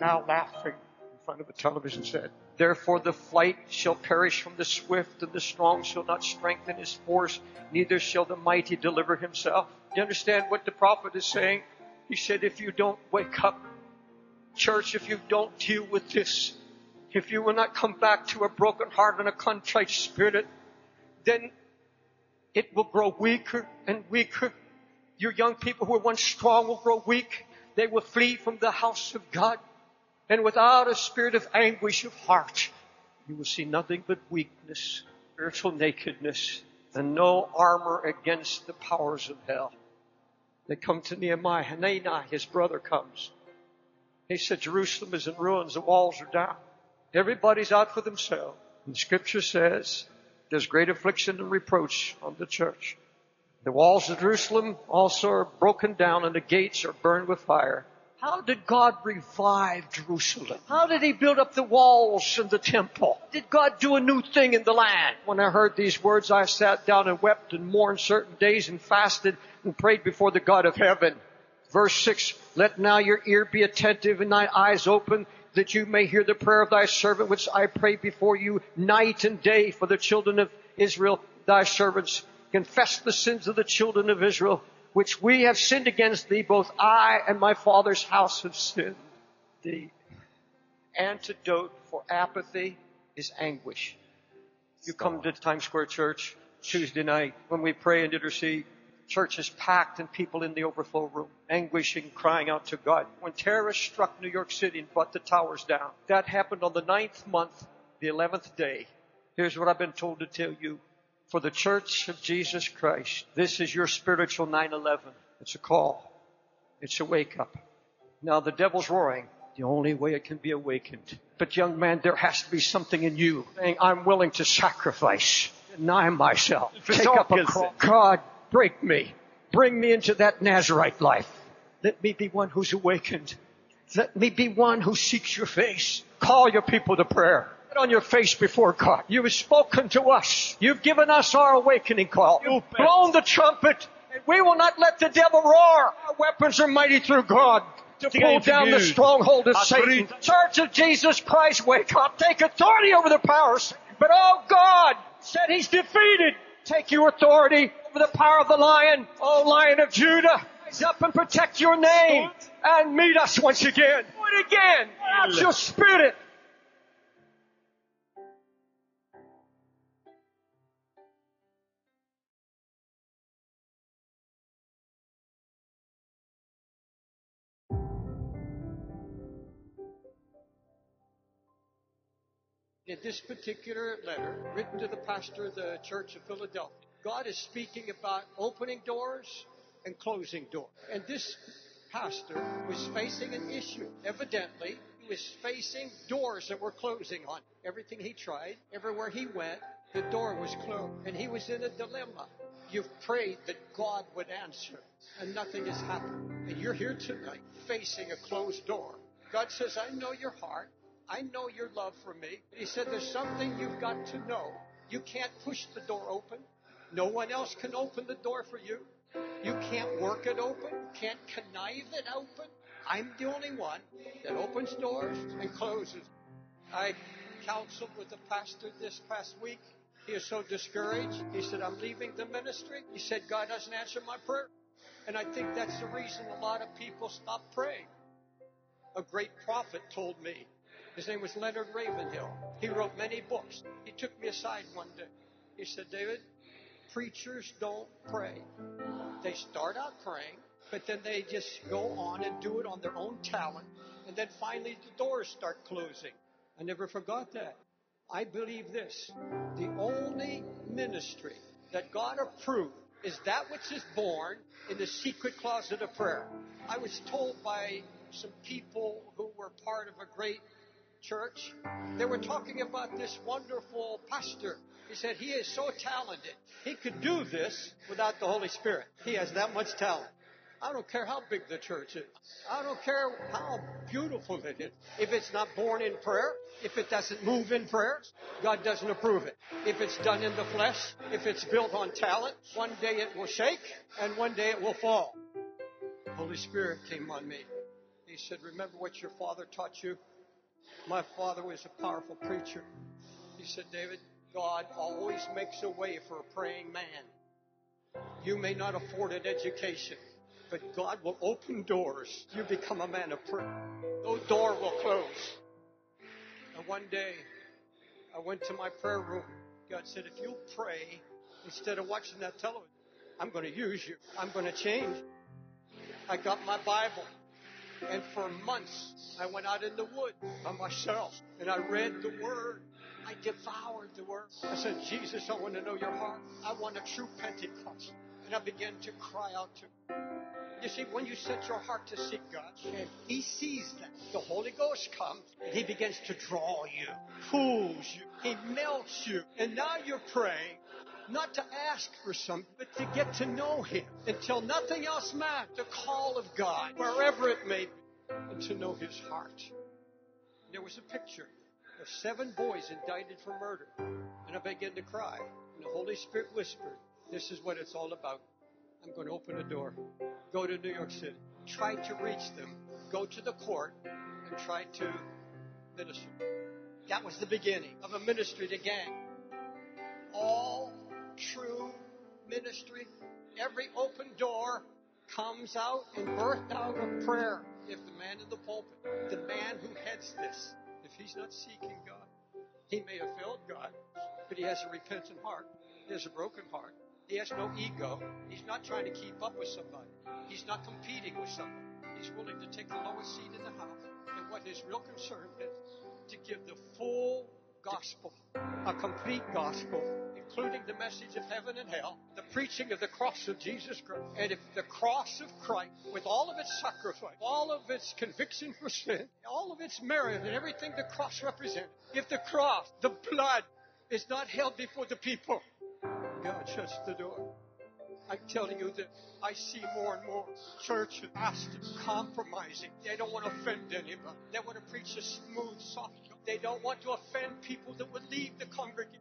now laughing in front of a television set. Therefore the flight shall perish from the swift, and the strong shall not strengthen his force, neither shall the mighty deliver himself. Do you understand what the prophet is saying? He said, if you don't wake up, church, if you don't deal with this, if you will not come back to a broken heart and a contrite spirit, then it will grow weaker and weaker. Your young people who were once strong will grow weak. They will flee from the house of God. And without a spirit of anguish of heart, you will see nothing but weakness, spiritual nakedness, and no armor against the powers of hell. They come to Nehemiah. Hanani, his brother, comes. He said, Jerusalem is in ruins. The walls are down. Everybody's out for themselves. And Scripture says there's great affliction and reproach on the church. The walls of Jerusalem also are broken down, and the gates are burned with fire. How did God revive Jerusalem? How did he build up the walls and the temple? Did God do a new thing in the land? When I heard these words, I sat down and wept and mourned certain days and fasted and prayed before the God of heaven. Verse six, let now your ear be attentive and thine eyes open, that you may hear the prayer of thy servant, which I pray before you night and day for the children of Israel, thy servants. Confess the sins of the children of Israel, which we have sinned against thee. Both I and my father's house have sinned. The antidote for apathy is anguish. You come to Times Square Church Tuesday night when we pray and intercede. Church is packed and people in the overflow room, anguishing, crying out to God. When terrorists struck New York City and brought the towers down, that happened on the ninth month, the eleventh day. Here's what I've been told to tell you. for the Church of Jesus Christ. This is your spiritual nine eleven. It's a call. It's a wake-up. Now, the devil's roaring. The only way it can be awakened. But, young man, there has to be something in you saying, I'm willing to sacrifice, deny myself, take up a cross. God, break me. Bring me into that Nazarite life. Let me be one who's awakened. Let me be one who seeks your face. Call your people to prayer. Get on your face before God. You have spoken to us. You've given us our awakening call. You've blown the trumpet. And we will not let the devil roar. Our weapons are mighty through God to pull down the stronghold of Satan. Church of Jesus Christ, wake up. Take authority over the powers. But oh, God said he's defeated. Take your authority over the power of the lion. Oh, Lion of Judah, rise up and protect your name. And meet us once again. Do it again. Out your spirit. In this particular letter, written to the pastor of the Church of Philadelphia, God is speaking about opening doors and closing doors. And this pastor was facing an issue. Evidently, he was facing doors that were closing on him. Everything he tried, everywhere he went, the door was closed. And he was in a dilemma. You've prayed that God would answer, and nothing has happened. And you're here tonight facing a closed door. God says, I know your heart. I know your love for me. He said, there's something you've got to know. You can't push the door open. No one else can open the door for you. You can't work it open. Can't connive it open. I'm the only one that opens doors and closes. I counseled with the pastor this past week. He is so discouraged. He said, I'm leaving the ministry. He said, God doesn't answer my prayer. And I think that's the reason a lot of people stop praying. A great prophet told me. His name was Leonard Ravenhill. He wrote many books. He took me aside one day. He said, David, preachers don't pray. They start out praying, but then they just go on and do it on their own talent. And then finally the doors start closing. I never forgot that. I believe this. The only ministry that God approved is that which is born in the secret closet of prayer. I was told by some people who were part of a great church, they were talking about this wonderful pastor. He said, he is so talented. He could do this without the Holy Spirit. He has that much talent. I don't care how big the church is. I don't care how beautiful it is. If it's not born in prayer, if it doesn't move in prayer, God doesn't approve it. If it's done in the flesh, if it's built on talent, one day it will shake and one day it will fall. The Holy Spirit came on me. He said, remember what your father taught you? My father was a powerful preacher. He said, David, God always makes a way for a praying man. You may not afford an education, but God will open doors. You become a man of prayer. No door will close. And one day, I went to my prayer room. God said, if you'll pray instead of watching that television, I'm going to use you. I'm going to change. I got my Bible. And for months, I went out in the woods by myself, and I read the Word. I devoured the Word. I said, Jesus, I want to know your heart. I want a true Pentecost. And I began to cry out to him. You see, when you set your heart to seek God, and he sees that, the Holy Ghost comes, and he begins to draw you, pulls you, he melts you. And now you're praying, not to ask for something, but to get to know him until nothing else matters. The call of God, wherever it may be, and to know his heart. There was a picture of seven boys indicted for murder. And I began to cry. And the Holy Spirit whispered, this is what it's all about. I'm going to open a door. Go to New York City. Try to reach them. Go to the court and try to minister. That was the beginning of a ministry to gang. All true ministry, every open door comes out and birthed out of prayer. If the man in the pulpit, the man who heads this, if he's not seeking God, he may have failed God, but he has a repentant heart. He has a broken heart. He has no ego. He's not trying to keep up with somebody. He's not competing with somebody. He's willing to take the lowest seat in the house. And what his real concern is, to give the full gospel, a complete gospel. including the message of heaven and hell, the preaching of the cross of Jesus Christ. And if the cross of Christ, with all of its sacrifice, all of its conviction for sin, all of its merit and everything the cross represents, if the cross, the blood, is not held before the people, God shuts the door. I'm telling you that I see more and more churches, pastors compromising. They don't want to offend anybody. They want to preach a smooth, soft. They don't want to offend people that would leave the congregation.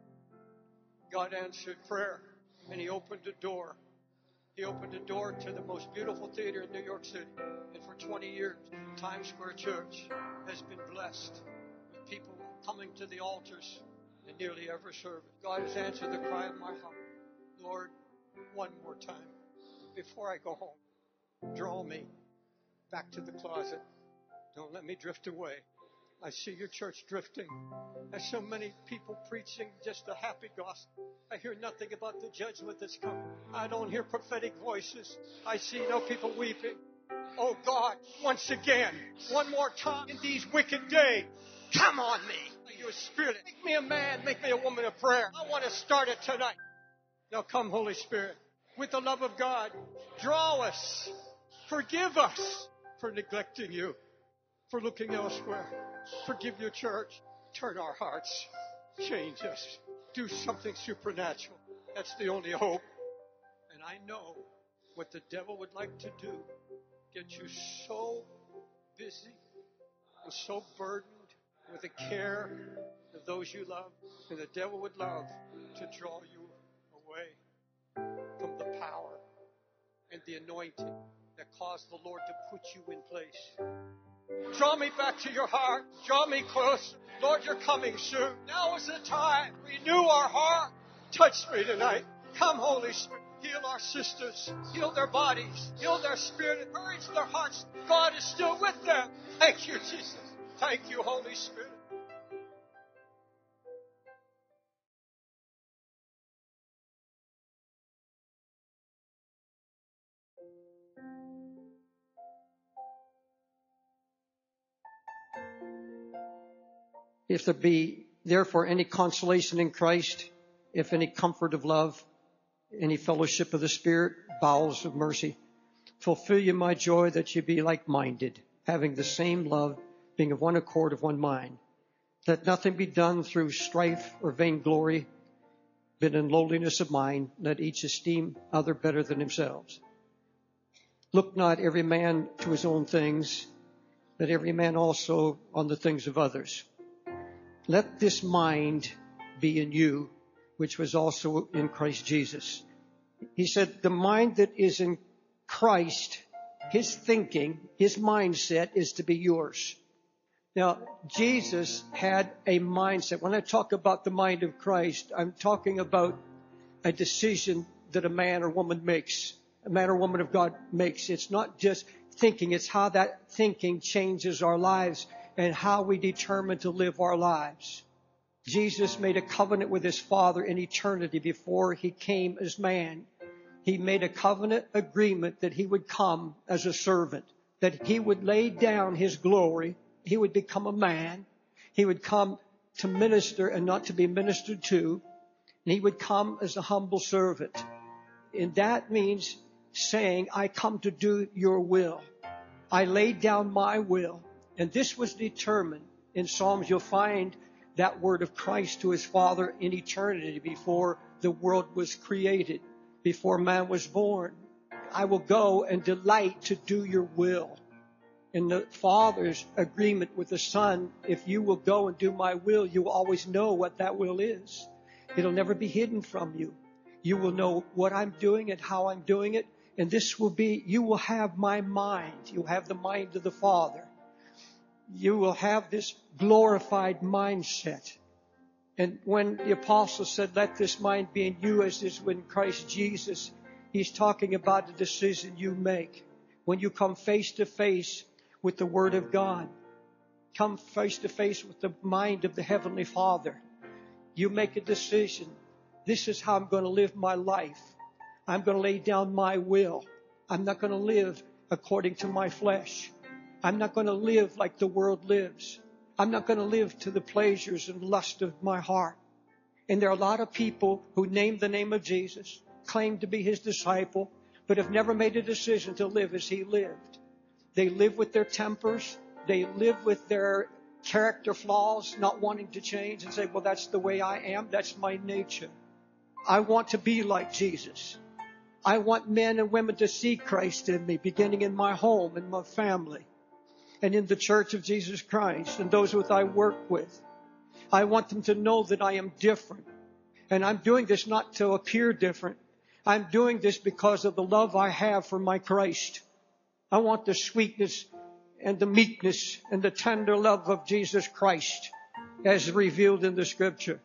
God answered prayer, and He opened a door. He opened a door to the most beautiful theater in New York City. And for twenty years, Times Square Church has been blessed with people coming to the altars in nearly every service. God has answered the cry of my heart. Lord, one more time, before I go home, draw me back to the closet. Don't let me drift away. I see your church drifting. There's so many people preaching just a happy gospel. I hear nothing about the judgment that's coming. I don't hear prophetic voices. I see no people weeping. Oh God, once again, one more time in these wicked days, come on me. Your spirit, make me a man, make me a woman of prayer. I want to start it tonight. Now come, Holy Spirit, with the love of God, draw us, forgive us for neglecting you, for looking elsewhere. Forgive your church. Turn our hearts. Change us. Do something supernatural. That's the only hope. And I know what the devil would like to do. Get you so busy and so burdened with the care of those you love. And the devil would love to draw you away from the power and the anointing that caused the Lord to put you in place. Draw me back to your heart. Draw me close. Lord, you're coming soon. Now is the time. Renew our heart. Touch me tonight. Come, Holy Spirit. Heal our sisters. Heal their bodies. Heal their spirit. Encourage their hearts. God is still with them. Thank you, Jesus. Thank you, Holy Spirit. If there be therefore any consolation in Christ, if any comfort of love, any fellowship of the Spirit, bowels of mercy, fulfill ye my joy that ye be like-minded, having the same love, being of one accord, of one mind. Let nothing be done through strife or vainglory, but in lowliness of mind, let each esteem other better than themselves. Look not every man to his own things, but every man also on the things of others. Let this mind be in you, which was also in Christ Jesus. He said, the mind that is in Christ, his thinking, his mindset is to be yours. Now, Jesus had a mindset. When I talk about the mind of Christ, I'm talking about a decision that a man or woman makes, a man or woman of God makes. It's not just thinking. It's how that thinking changes our lives and how we determine to live our lives. Jesus made a covenant with his Father in eternity before he came as man. He made a covenant agreement that he would come as a servant, that he would lay down his glory. He would become a man. He would come to minister and not to be ministered to. And he would come as a humble servant. And that means saying, I come to do your will. I lay down my will. And this was determined. In Psalms, you'll find that word of Christ to his Father in eternity before the world was created, before man was born. I will go and delight to do your will. And the Father's agreement with the Son, if you will go and do my will, you will always know what that will is. It'll never be hidden from you. You will know what I'm doing and how I'm doing it. And this will be, you will have my mind. You'll have the mind of the Father. You will have this glorified mindset. And when the apostle said, let this mind be in you as is in Christ Jesus, he's talking about the decision you make. When you come face to face with the Word of God, come face to face with the mind of the Heavenly Father, you make a decision. This is how I'm going to live my life. I'm going to lay down my will. I'm not going to live according to my flesh. I'm not going to live like the world lives. I'm not going to live to the pleasures and lust of my heart. And there are a lot of people who name the name of Jesus, claim to be his disciple, but have never made a decision to live as he lived. They live with their tempers. They live with their character flaws, not wanting to change, and say, well, that's the way I am. That's my nature. I want to be like Jesus. I want men and women to see Christ in me, beginning in my home, in my family, and in the church of Jesus Christ, and those who I work with. I want them to know that I am different. And I'm doing this not to appear different. I'm doing this because of the love I have for my Christ. I want the sweetness and the meekness and the tender love of Jesus Christ as revealed in the scripture.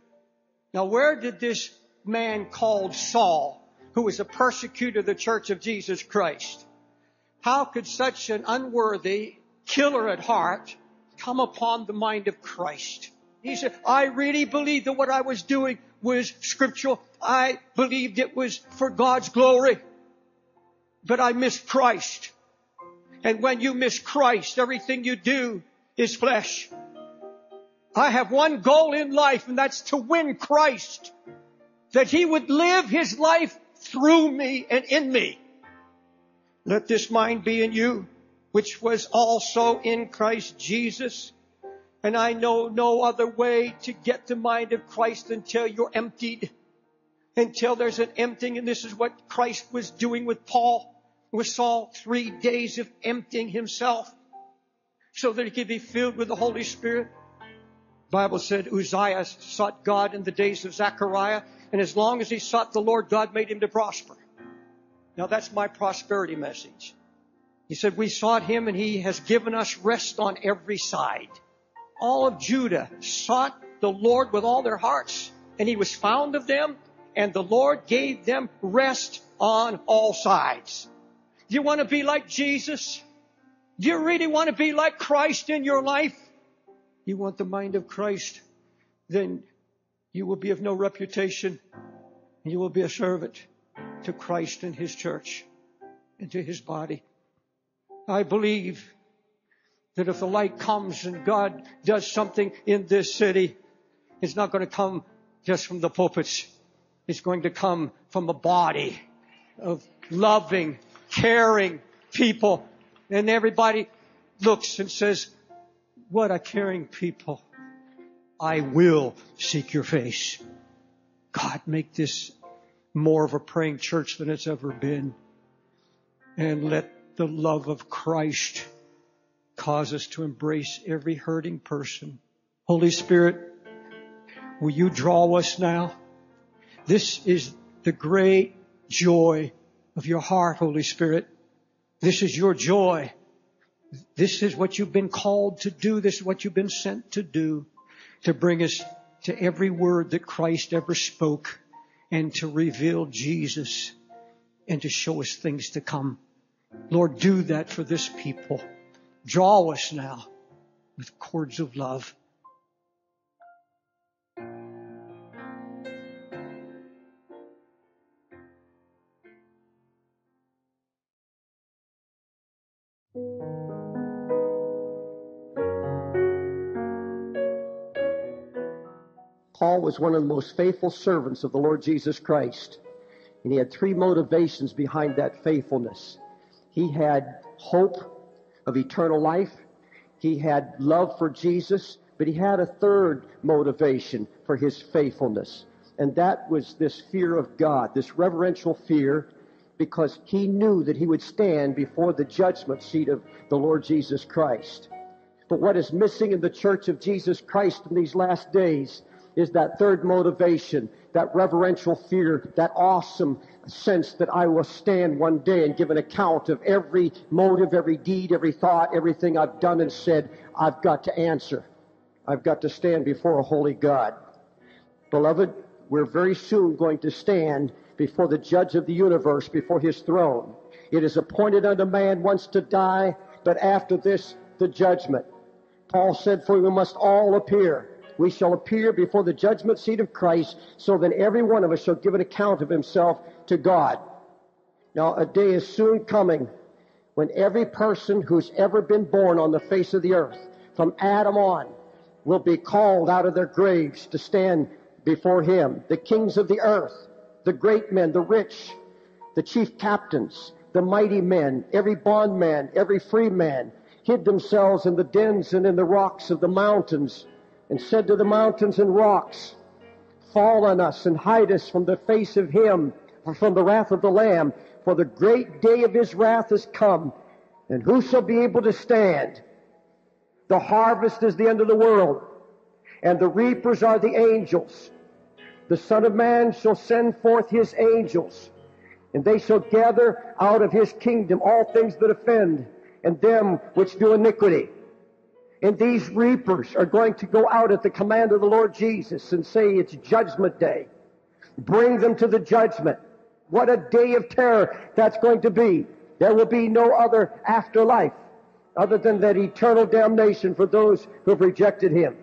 Now, where did this man called Saul, who was a persecutor of the church of Jesus Christ, how could such an unworthy killer at heart come upon the mind of Christ? He said, I really believed that what I was doing was scriptural. I believed it was for God's glory. But I missed Christ. And when you miss Christ, everything you do is flesh. I have one goal in life, and that's to win Christ. That he would live his life through me and in me. Let this mind be in you, which was also in Christ Jesus. And I know no other way to get the mind of Christ until you're emptied, until there's an emptying. And this is what Christ was doing with Paul, with Saul, three days of emptying himself so that he could be filled with the Holy Spirit. The Bible said Uzziah sought God in the days of Zechariah, and as long as he sought the Lord, God made him to prosper. Now that's my prosperity message. He said, we sought him and he has given us rest on every side. All of Judah sought the Lord with all their hearts, and he was found of them, and the Lord gave them rest on all sides. Do you want to be like Jesus? Do you really want to be like Christ in your life? You want the mind of Christ, then you will be of no reputation, and you will be a servant to Christ and his church and to his body. I believe that if the light comes and God does something in this city, it's not going to come just from the pulpits. It's going to come from a body of loving, caring people. And everybody looks and says, what a caring people. I will seek your face. God, make this more of a praying church than it's ever been. And let the love of Christ cause us to embrace every hurting person. Holy Spirit, will you draw us now? This is the great joy of your heart, Holy Spirit. This is your joy. This is what you've been called to do. This is what you've been sent to do, to bring us to every word that Christ ever spoke and to reveal Jesus and to show us things to come. Lord, do that for this people. Draw us now with cords of love. Paul was one of the most faithful servants of the Lord Jesus Christ, and he had three motivations behind that faithfulness. He had hope of eternal life. He had love for Jesus, but he had a third motivation for his faithfulness. And that was this fear of God, this reverential fear, because he knew that he would stand before the judgment seat of the Lord Jesus Christ. But what is missing in the church of Jesus Christ in these last days is that third motivation, that reverential fear, that awesome sense that I will stand one day and give an account of every motive, every deed, every thought, everything I've done and said. I've got to answer. I've got to stand before a holy God. Beloved, we're very soon going to stand before the judge of the universe, before his throne. It is appointed unto man once to die, but after this, the judgment. Paul said, for we must all appear. We shall appear before the judgment seat of Christ, so that every one of us shall give an account of himself to God. Now, a day is soon coming when every person who's ever been born on the face of the earth, from Adam on, will be called out of their graves to stand before him, the kings of the earth, the great men, the rich, the chief captains, the mighty men, every bondman, every free man, hid themselves in the dens and in the rocks of the mountains, and said to the mountains and rocks, fall on us and hide us from the face of him, or from the wrath of the Lamb, for the great day of his wrath is come, and who shall be able to stand? The harvest is the end of the world, and the reapers are the angels. The Son of Man shall send forth his angels, and they shall gather out of his kingdom all things that offend, and them which do iniquity. And these reapers are going to go out at the command of the Lord Jesus and say, it's judgment day. Bring them to the judgment. What a day of terror that's going to be. There will be no other afterlife other than that eternal damnation for those who have rejected him.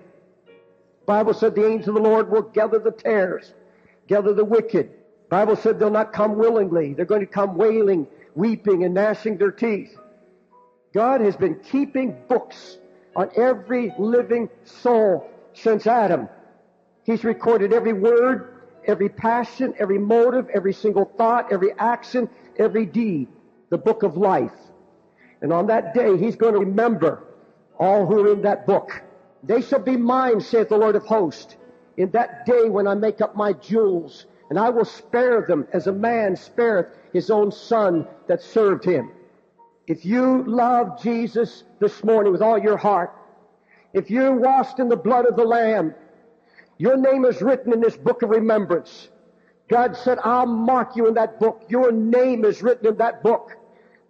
The Bible said the angel of the Lord will gather the tares, gather the wicked. The Bible said they'll not come willingly. They're going to come wailing, weeping, and gnashing their teeth. God has been keeping books on every living soul since Adam. He's recorded every word, every passion, every motive, every single thought, every action, every deed, the book of life. And on that day, he's going to remember all who are in that book. They shall be mine, saith the Lord of hosts, in that day when I make up my jewels, and I will spare them as a man spareth his own son that served him. If you love Jesus this morning with all your heart, if you're washed in the blood of the Lamb, your name is written in this book of remembrance. God said, I'll mark you in that book. Your name is written in that book.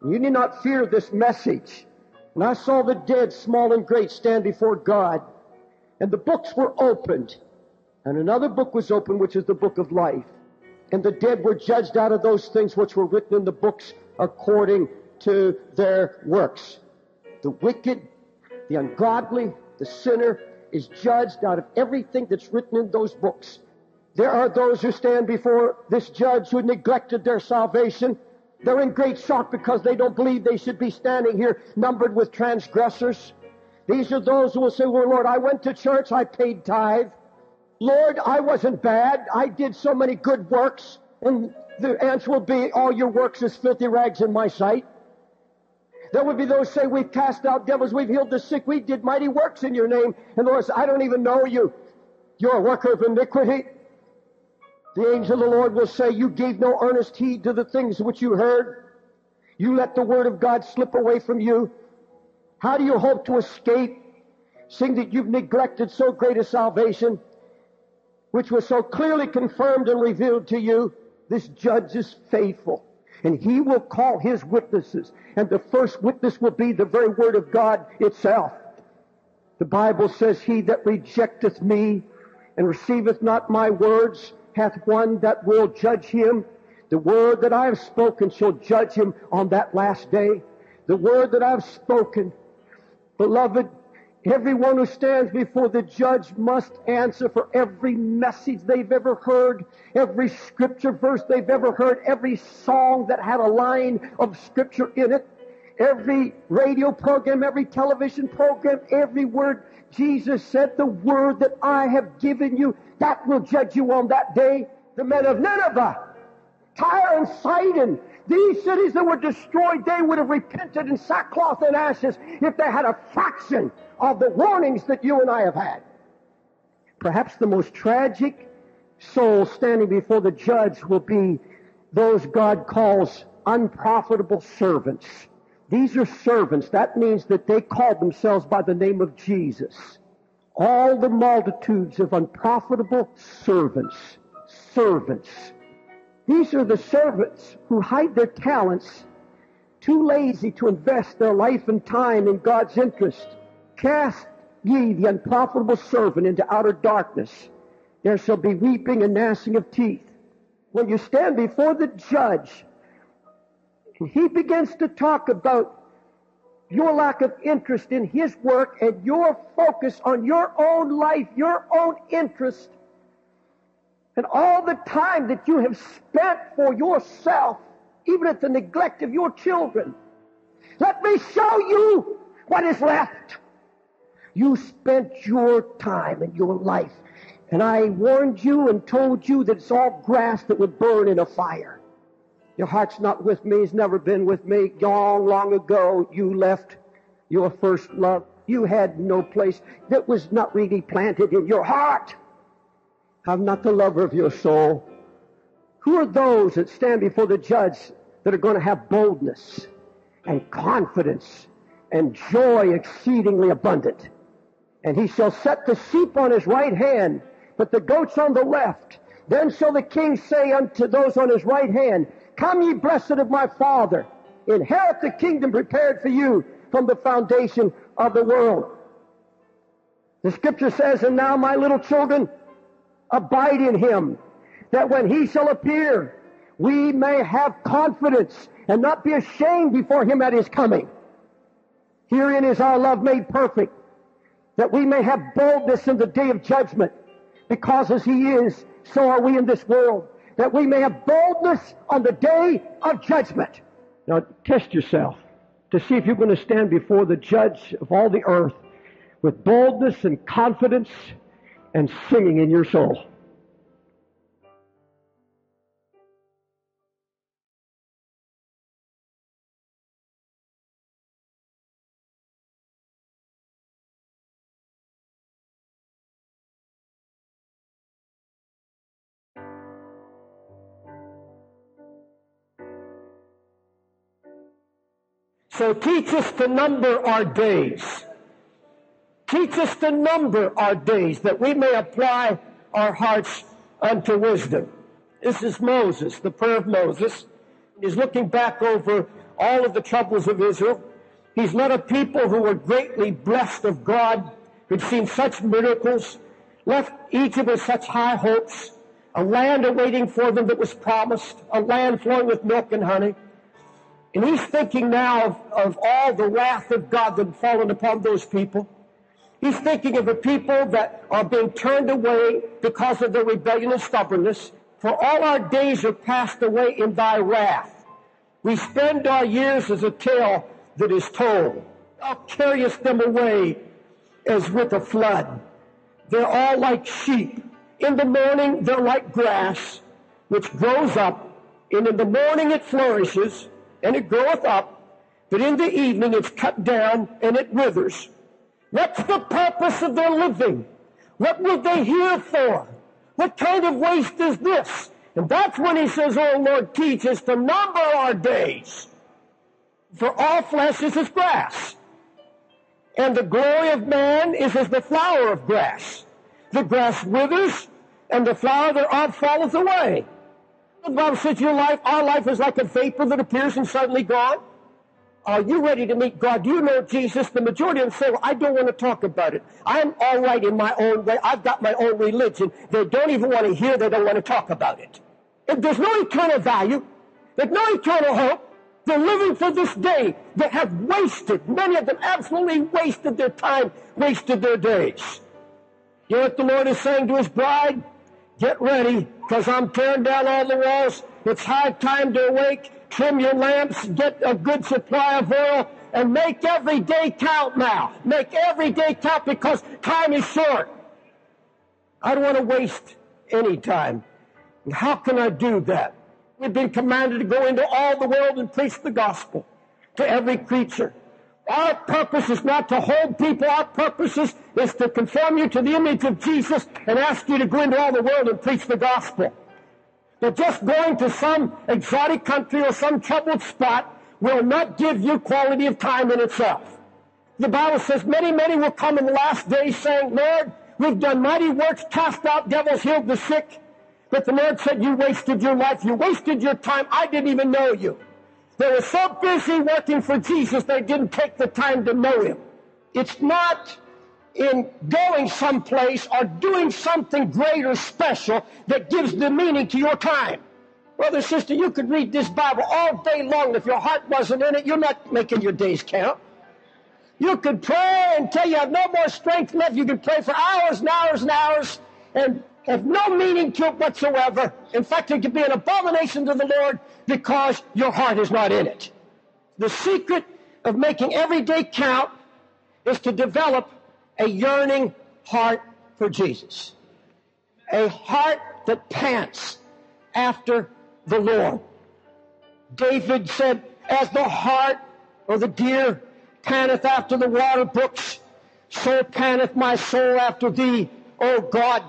You need not fear this message. And I saw the dead, small and great, stand before God. And the books were opened. And another book was opened, which is the book of life. And the dead were judged out of those things which were written in the books according to their works. The wicked, the ungodly, the sinner is judged out of everything that's written in those books. There are those who stand before this judge who neglected their salvation. They're in great shock because they don't believe they should be standing here numbered with transgressors. These are those who will say, well, Lord, I went to church, I paid tithe. Lord, I wasn't bad. I did so many good works. And the answer will be, all your works is filthy rags in my sight. There would be those who say, we've cast out devils, we've healed the sick, we did mighty works in your name. And the Lord says, I don't even know you. You're a worker of iniquity. The angel of the Lord will say, you gave no earnest heed to the things which you heard. You let the word of God slip away from you. How do you hope to escape, seeing that you've neglected so great a salvation, which was so clearly confirmed and revealed to you? This judge is faithful, and he will call his witnesses, and the first witness will be the very word of God itself. The Bible says, he that rejecteth me and receiveth not my words hath one that will judge him. The word that I have spoken shall judge him on that last day. The word that I have spoken. Beloved, everyone who stands before the judge must answer for every message they've ever heard, every scripture verse they've ever heard, every song that had a line of scripture in it, every radio program, every television program, every word. Jesus said, the word that I have given you, that will judge you on that day. The men of Nineveh, Tyre and Sidon, these cities that were destroyed, they would have repented in sackcloth and ashes if they had a fraction of the warnings that you and I have had. Perhaps the most tragic soul standing before the judge will be those God calls unprofitable servants. These are servants. That means that they call themselves by the name of Jesus. All the multitudes of unprofitable servants. Servants. These are the servants who hide their talents, too lazy to invest their life and time in God's interest. Cast ye the unprofitable servant into outer darkness. There shall be weeping and gnashing of teeth. When you stand before the judge, and he begins to talk about your lack of interest in his work and your focus on your own life, your own interest, and all the time that you have spent for yourself, even at the neglect of your children. Let me show you what is left. You spent your time and your life And I warned you and told you that it's all grass that would burn in a fire. Your heart's not with me. It's never been with me. Long, long ago, you left your first love. You had no place that was not really planted in your heart. I'm not the lover of your soul. Who are those that stand before the judge that are going to have boldness and confidence and joy exceedingly abundant? And he shall set the sheep on his right hand, but the goats on the left. Then shall the king say unto those on his right hand, Come ye blessed of my Father, inherit the kingdom prepared for you from the foundation of the world. The scripture says, And now my little children, abide in him, that when he shall appear, we may have confidence and not be ashamed before him at his coming. Herein is our love made perfect, that we may have boldness in the day of judgment, because as he is, so are we in this world, that we may have boldness on the day of judgment. Now test yourself to see if you're going to stand before the judge of all the earth with boldness and confidence and singing in your soul. So teach us to number our days. Teach us to number our days, that we may apply our hearts unto wisdom. This is Moses, the prayer of Moses. He's looking back over all of the troubles of Israel. He's led a people who were greatly blessed of God, who'd seen such miracles, left Egypt with such high hopes, a land awaiting for them that was promised, a land flowing with milk and honey. And he's thinking now of, of all the wrath of God that had fallen upon those people. He's thinking of the people that are being turned away because of their rebellion and stubbornness. For all our days are passed away in thy wrath. We spend our years as a tale that is told. Thou carriest them away as with a flood. They're all like sheep. In the morning they're like grass, which grows up, and in the morning it flourishes, and it groweth up, but in the evening it's cut down, and it withers. What's the purpose of their living? What were they here for? What kind of waste is this? And that's when he says, O Lord, teach us to number our days. For all flesh is as grass, and the glory of man is as the flower of grass. The grass withers, and the flower thereof falleth away. The Bible says your life, our life is like a vapor that appears and suddenly gone. Are you ready to meet God? Do you know Jesus? The majority of them say, well, I don't want to talk about it. I'm all right in my own way. I've got my own religion. They don't even want to hear. They don't want to talk about it. If there's no eternal value, there's no eternal hope. They're living for this day. They have wasted, many of them absolutely wasted their time, wasted their days. You know what the Lord is saying to his bride? Get ready, because I'm tearing down all the walls. It's high time to awake. Trim your lamps, get a good supply of oil, and make every day count now. Make every day count, because time is short. I don't want to waste any time. And how can I do that? We've been commanded to go into all the world and preach the gospel to every creature. Our purpose is not to hold people. Our purpose is, is to conform you to the image of Jesus and ask you to go into all the world and preach the gospel. But just going to some exotic country or some troubled spot will not give you quality of time in itself. The Bible says many, many will come in the last days saying, Lord, we've done mighty works, cast out devils, healed the sick. But the Lord said, you wasted your life. You wasted your time. I didn't even know you. They were so busy working for Jesus, they didn't take the time to know him. It's not in going someplace or doing something great or special that gives the meaning to your time. Brother, sister, you could read this Bible all day long. If your heart wasn't in it, you're not making your days count. You could pray until you have no more strength left. You could pray for hours and hours and hours and have no meaning to it whatsoever. In fact, it could be an abomination to the Lord, because your heart is not in it. The secret of making every day count is to develop a yearning heart for Jesus. a heart that pants after the Lord. David said, as the hart or the deer panteth after the water brooks, so panteth my soul after thee, O God.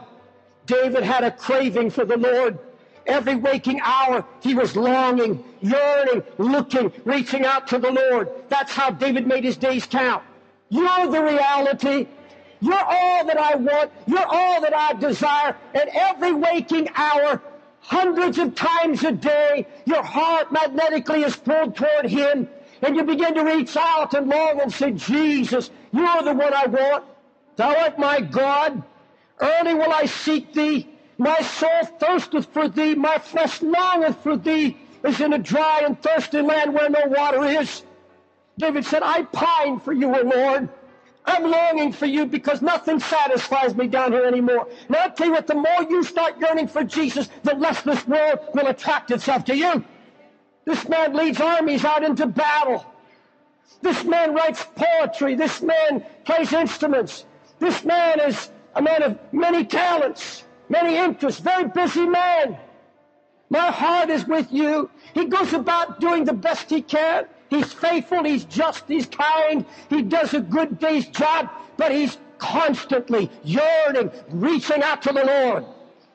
David had a craving for the Lord. Every waking hour, he was longing, yearning, looking, reaching out to the Lord. That's how David made his days count. You're the reality. You're all that I want. You're all that I desire. And every waking hour, hundreds of times a day, your heart magnetically is pulled toward him. And you begin to reach out and long and say, Jesus, you're the one I want. Thou art my God. Early will I seek thee. My soul thirsteth for thee. My flesh longeth for thee, as in a dry and thirsty land where no water is. David said, I pine for you, O Lord. I'm longing for you because nothing satisfies me down here anymore. Now I'll tell you what, the more you start yearning for Jesus, the less this world will attract itself to you. This man leads armies out into battle. This man writes poetry. This man plays instruments. This man is a man of many talents, many interests, very busy man. My heart is with you. He goes about doing the best he can. He's faithful, he's just, he's kind, he does a good day's job, but he's constantly yearning, reaching out to the Lord.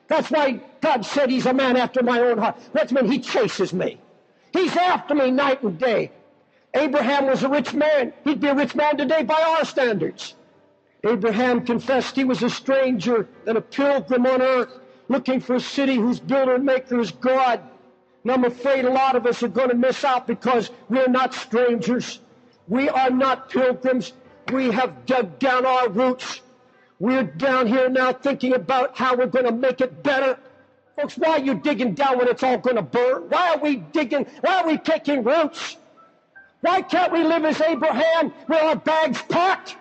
That's why God said he's a man after my own heart. That's when he chases me. He's after me night and day. Abraham was a rich man. He'd be a rich man today by our standards. Abraham confessed he was a stranger and a pilgrim on earth, looking for a city whose builder and maker is God. And I'm afraid a lot of us are going to miss out because we're not strangers. We are not pilgrims. We have dug down our roots. We're down here now thinking about how we're going to make it better. Folks, why are you digging down when it's all going to burn? Why are we digging? Why are we taking roots? Why can't we live as Abraham with our bags packed?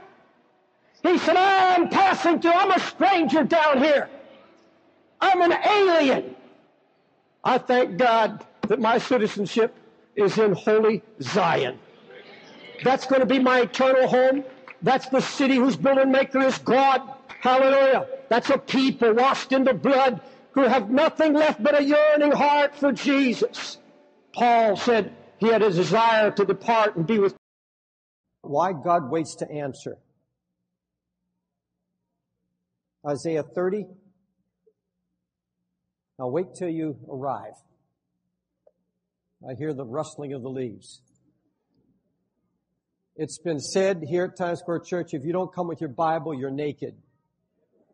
He said, I'm passing through. I'm a stranger down here. I'm an alien. I thank God that my citizenship is in holy Zion. That's going to be my eternal home. That's the city whose builder and maker is God. Hallelujah. That's a people washed in the blood who have nothing left but a yearning heart for Jesus. Paul said he had a desire to depart and be with God. Why God waits to answer. Isaiah thirty. Now wait till you arrive. I hear the rustling of the leaves. It's been said here at Times Square Church, if you don't come with your Bible, you're naked.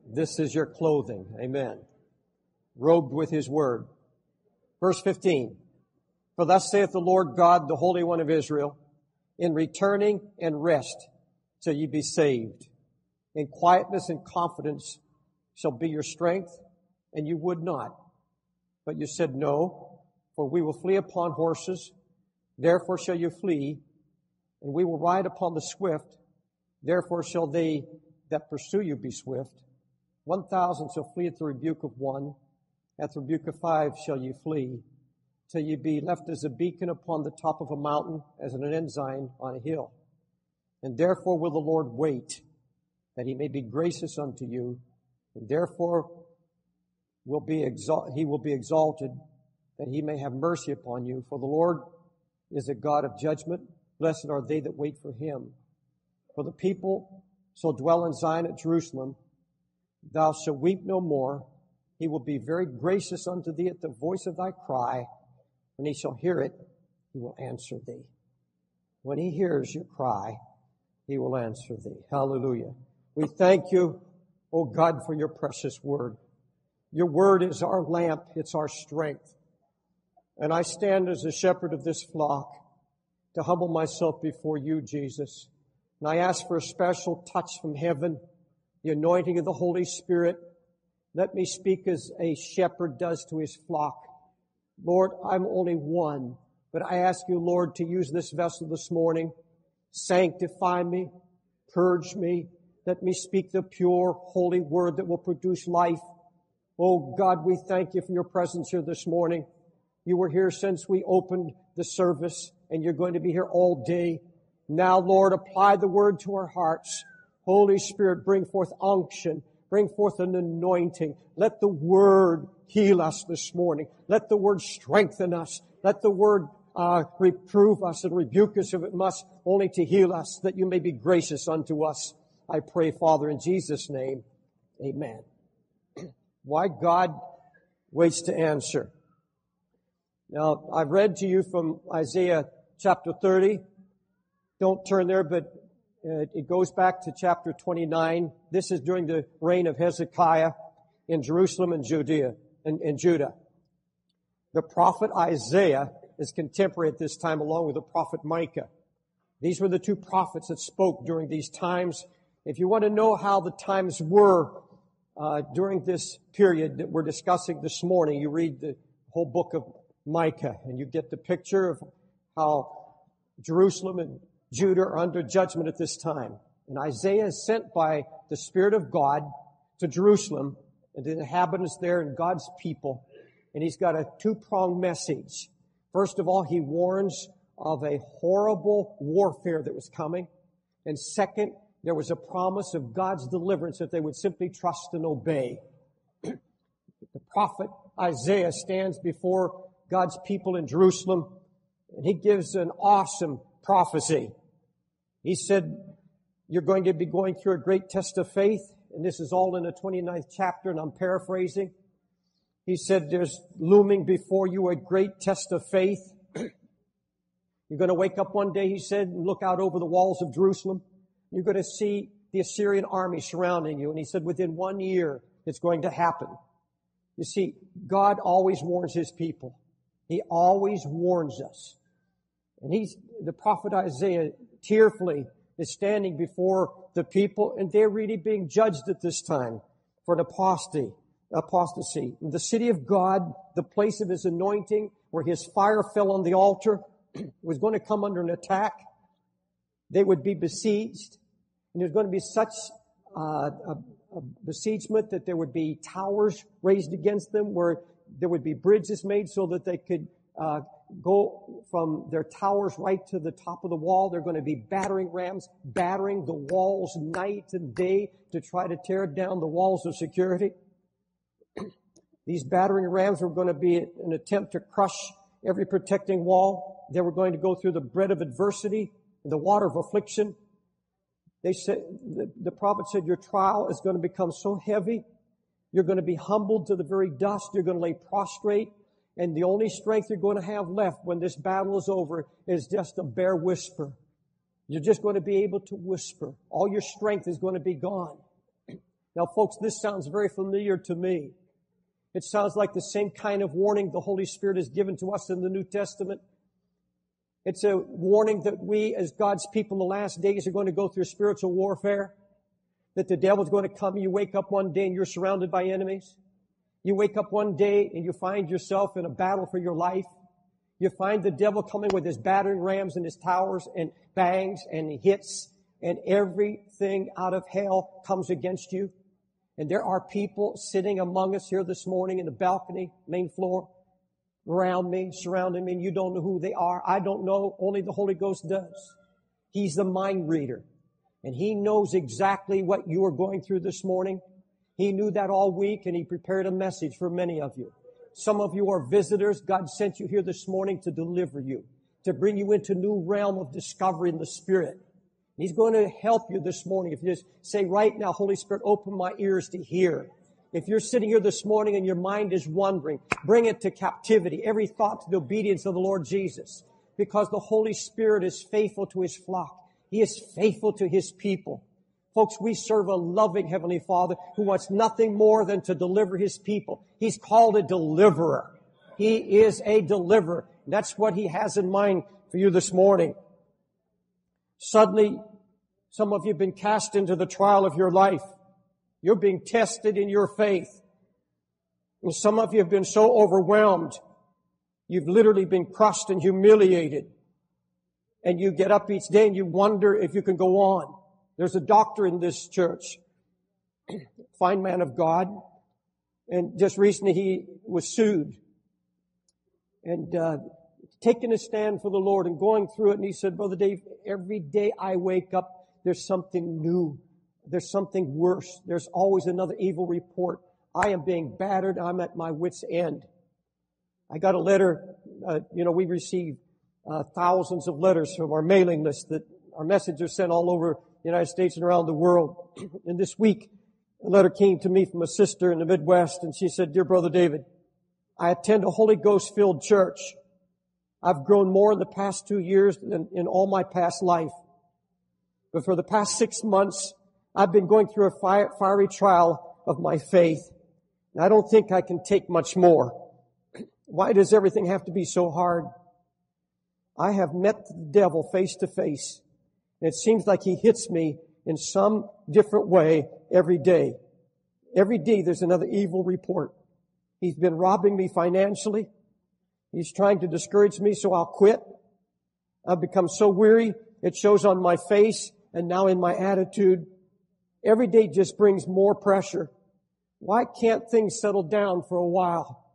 This is your clothing. Amen. Robed with his word. Verse fifteen. For thus saith the Lord God, the Holy One of Israel, in returning and rest shall ye be saved. In quietness and confidence shall be your strength, and you would not. But you said, no, for we will flee upon horses, therefore shall you flee, and we will ride upon the swift, therefore shall they that pursue you be swift. One thousand shall flee at the rebuke of one, at the rebuke of five shall you flee, till you be left as a beacon upon the top of a mountain, as an ensign on a hill. And therefore will the Lord wait, that he may be gracious unto you, and therefore Will be exalt, he will be exalted, that he may have mercy upon you. For the Lord is a God of judgment. Blessed are they that wait for him. For the people shall dwell in Zion at Jerusalem. Thou shalt weep no more. He will be very gracious unto thee at the voice of thy cry. When he shall hear it, he will answer thee. When he hears your cry, he will answer thee. Hallelujah. We thank you, O God, for your precious word. Your word is our lamp. It's our strength. And I stand as a shepherd of this flock to humble myself before you, Jesus. And I ask for a special touch from heaven, the anointing of the Holy Spirit. Let me speak as a shepherd does to his flock. Lord, I'm only one, but I ask you, Lord, to use this vessel this morning. Sanctify me, purge me. Let me speak the pure, holy word that will produce life. Oh, God, we thank you for your presence here this morning. You were here since we opened the service, and you're going to be here all day. Now, Lord, apply the word to our hearts. Holy Spirit, bring forth unction. Bring forth an anointing. Let the Word heal us this morning. Let the Word strengthen us. Let the Word uh, reprove us and rebuke us if it must, only to heal us, that you may be gracious unto us. I pray, Father, in Jesus' name, amen. Why God waits to answer. Now, I've read to you from Isaiah chapter thirty. Don't turn there, but it goes back to chapter twenty-nine. This is during the reign of Hezekiah in Jerusalem and Judea and, and Judah. The prophet Isaiah is contemporary at this time, along with the prophet Micah. These were the two prophets that spoke during these times. If you want to know how the times were uh, during this period that we're discussing this morning, you read the whole book of Micah, and you get the picture of how Jerusalem and Judah are under judgment at this time. And Isaiah is sent by the Spirit of God to Jerusalem and the inhabitants there and God's people. And he's got a two-pronged message. First of all, he warns of a horrible warfare that was coming. And second, there was a promise of God's deliverance if they would simply trust and obey. The prophet Isaiah stands before God's people in Jerusalem, and he gives an awesome prophecy. He said, you're going to be going through a great test of faith, and this is all in the twenty-ninth chapter, and I'm paraphrasing. He said, there's looming before you a great test of faith. You're going to wake up one day, he said, and look out over the walls of Jerusalem. You're going to see the Assyrian army surrounding you. And he said, within one year, it's going to happen. You see, God always warns his people. He always warns us. And he's, the prophet Isaiah tearfully is standing before the people, and they're really being judged at this time for an apostasy. apostasy. And the city of God, the place of his anointing, where his fire fell on the altar, was going to come under an attack. They would be besieged. And there's going to be such uh, a, a besiegement that there would be towers raised against them, where there would be bridges made so that they could uh, go from their towers right to the top of the wall. They're going to be battering rams, battering the walls night and day to try to tear down the walls of security. These battering rams were going to be an attempt to crush every protecting wall. They were going to go through the bread of adversity and the water of affliction. They said, the, the prophet said, your trial is going to become so heavy, you're going to be humbled to the very dust. You're going to lay prostrate. And the only strength you're going to have left when this battle is over is just a bare whisper. You're just going to be able to whisper. All your strength is going to be gone. Now, folks, this sounds very familiar to me. It sounds like the same kind of warning the Holy Spirit has given to us in the New Testament. It's a warning that we, as God's people in the last days, are going to go through spiritual warfare, that the devil's going to come. You wake up one day and you're surrounded by enemies. You wake up one day and you find yourself in a battle for your life. You find the devil coming with his battering rams and his towers and bangs and hits, and everything out of hell comes against you. And there are people sitting among us here this morning in the balcony, main floor, around me, surrounding me, and you don't know who they are. I don't know. Only the Holy Ghost does. He's the mind reader. And he knows exactly what you are going through this morning. He knew that all week, and he prepared a message for many of you. Some of you are visitors. God sent you here this morning to deliver you, to bring you into a new realm of discovery in the Spirit. He's going to help you this morning. If you just say right now, Holy Spirit, open my ears to hear. If you're sitting here this morning and your mind is wandering, bring it to captivity, every thought to the obedience of the Lord Jesus, because the Holy Spirit is faithful to his flock. He is faithful to his people. Folks, we serve a loving Heavenly Father who wants nothing more than to deliver his people. He's called a deliverer. He is a deliverer. That's what he has in mind for you this morning. Suddenly, some of you have been cast into the trial of your life. You're being tested in your faith. And some of you have been so overwhelmed, you've literally been crushed and humiliated. And you get up each day and you wonder if you can go on. There's a doctor in this church, fine man of God, and just recently he was sued. And uh taking a stand for the Lord and going through it. And he said, Brother Dave, every day I wake up, there's something new there's something worse. There's always another evil report. I am being battered. I'm at my wit's end. I got a letter. Uh, you know, we received uh, thousands of letters from our mailing list that our messengers sent all over the United States and around the world. And this week, a letter came to me from a sister in the Midwest, and she said, "Dear Brother David, I attend a Holy Ghost-filled church. I've grown more in the past two years than in all my past life. But for the past six months, I've been going through a fiery trial of my faith, and I don't think I can take much more. Why does everything have to be so hard? I have met the devil face to face, and it seems like he hits me in some different way every day. Every day there's another evil report. He's been robbing me financially. He's trying to discourage me, so I'll quit. I've become so weary, it shows on my face and now in my attitude. Every day just brings more pressure. Why can't things settle down for a while?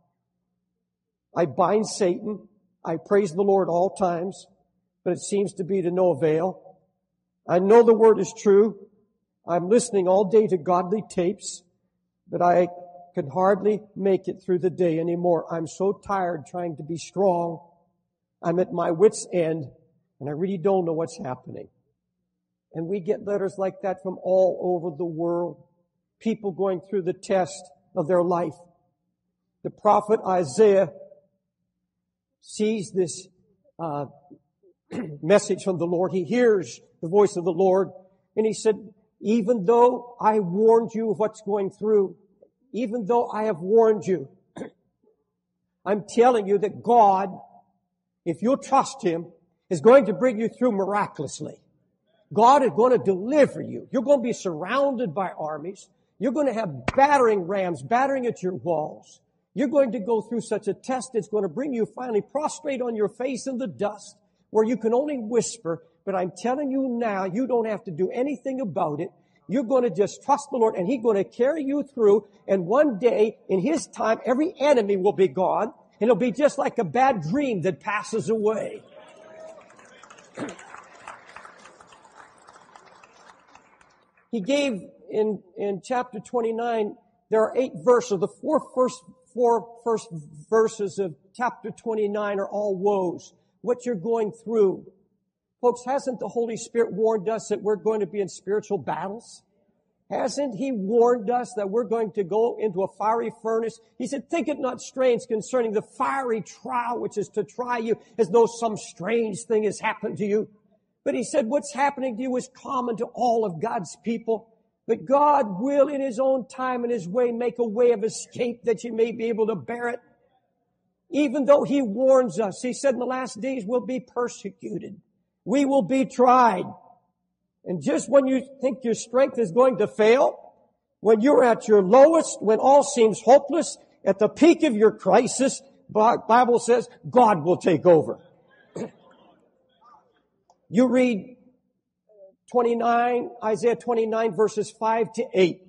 I bind Satan. I praise the Lord all times, but it seems to be to no avail. I know the word is true. I'm listening all day to godly tapes, but I can hardly make it through the day anymore. I'm so tired trying to be strong. I'm at my wit's end, and I really don't know what's happening." And we get letters like that from all over the world. People going through the test of their life. The prophet Isaiah sees this uh, message from the Lord. He hears the voice of the Lord. And he said, even though I warned you of what's going through, even though I have warned you, I'm telling you that God, if you'll trust Him, is going to bring you through miraculously. God is going to deliver you. You're going to be surrounded by armies. You're going to have battering rams battering at your walls. You're going to go through such a test that's going to bring you finally prostrate on your face in the dust where you can only whisper, but I'm telling you now, you don't have to do anything about it. You're going to just trust the Lord, and He's going to carry you through, and one day, in His time, every enemy will be gone, and it'll be just like a bad dream that passes away. He gave in, in chapter twenty-nine, there are eight verses. The four first, four first verses of chapter twenty-nine are all woes. What you're going through. Folks, hasn't the Holy Spirit warned us that we're going to be in spiritual battles? Hasn't He warned us that we're going to go into a fiery furnace? He said, think it not strange concerning the fiery trial which is to try you as though some strange thing has happened to you. But He said, what's happening to you is common to all of God's people. But God will, in His own time and His way, make a way of escape that you may be able to bear it. Even though He warns us, He said, in the last days we'll be persecuted. We will be tried. And just when you think your strength is going to fail, when you're at your lowest, when all seems hopeless, at the peak of your crisis, the Bible says, God will take over. You read twenty-nine, Isaiah twenty-nine, verses five to eight.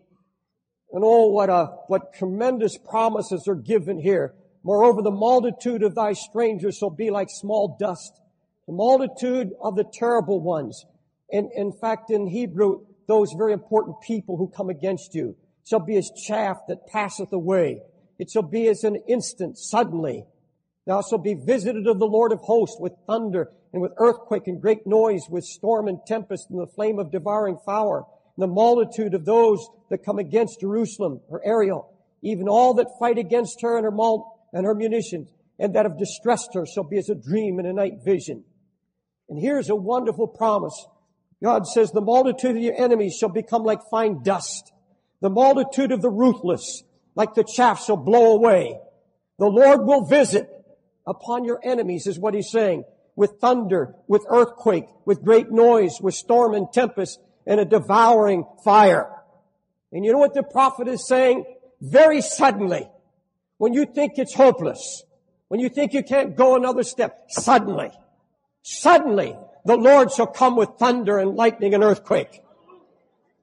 And oh, what a, what tremendous promises are given here. Moreover, the multitude of thy strangers shall be like small dust. The multitude of the terrible ones. And in fact, in Hebrew, those very important people who come against you shall be as chaff that passeth away. It shall be as an instant, suddenly. Thou shalt be visited of the Lord of hosts with thunder and with earthquake and great noise, with storm and tempest and the flame of devouring fire. And the multitude of those that come against Jerusalem, her Ariel, even all that fight against her and her malt and her munitions, and that have distressed her shall be as a dream and a night vision. And here's a wonderful promise. God says, the multitude of your enemies shall become like fine dust. The multitude of the ruthless, like the chaff, shall blow away. The Lord will visit upon your enemies, is what He's saying, with thunder, with earthquake, with great noise, with storm and tempest, and a devouring fire. And you know what the prophet is saying? Very suddenly, when you think it's hopeless, when you think you can't go another step, suddenly, suddenly, the Lord shall come with thunder and lightning and earthquake.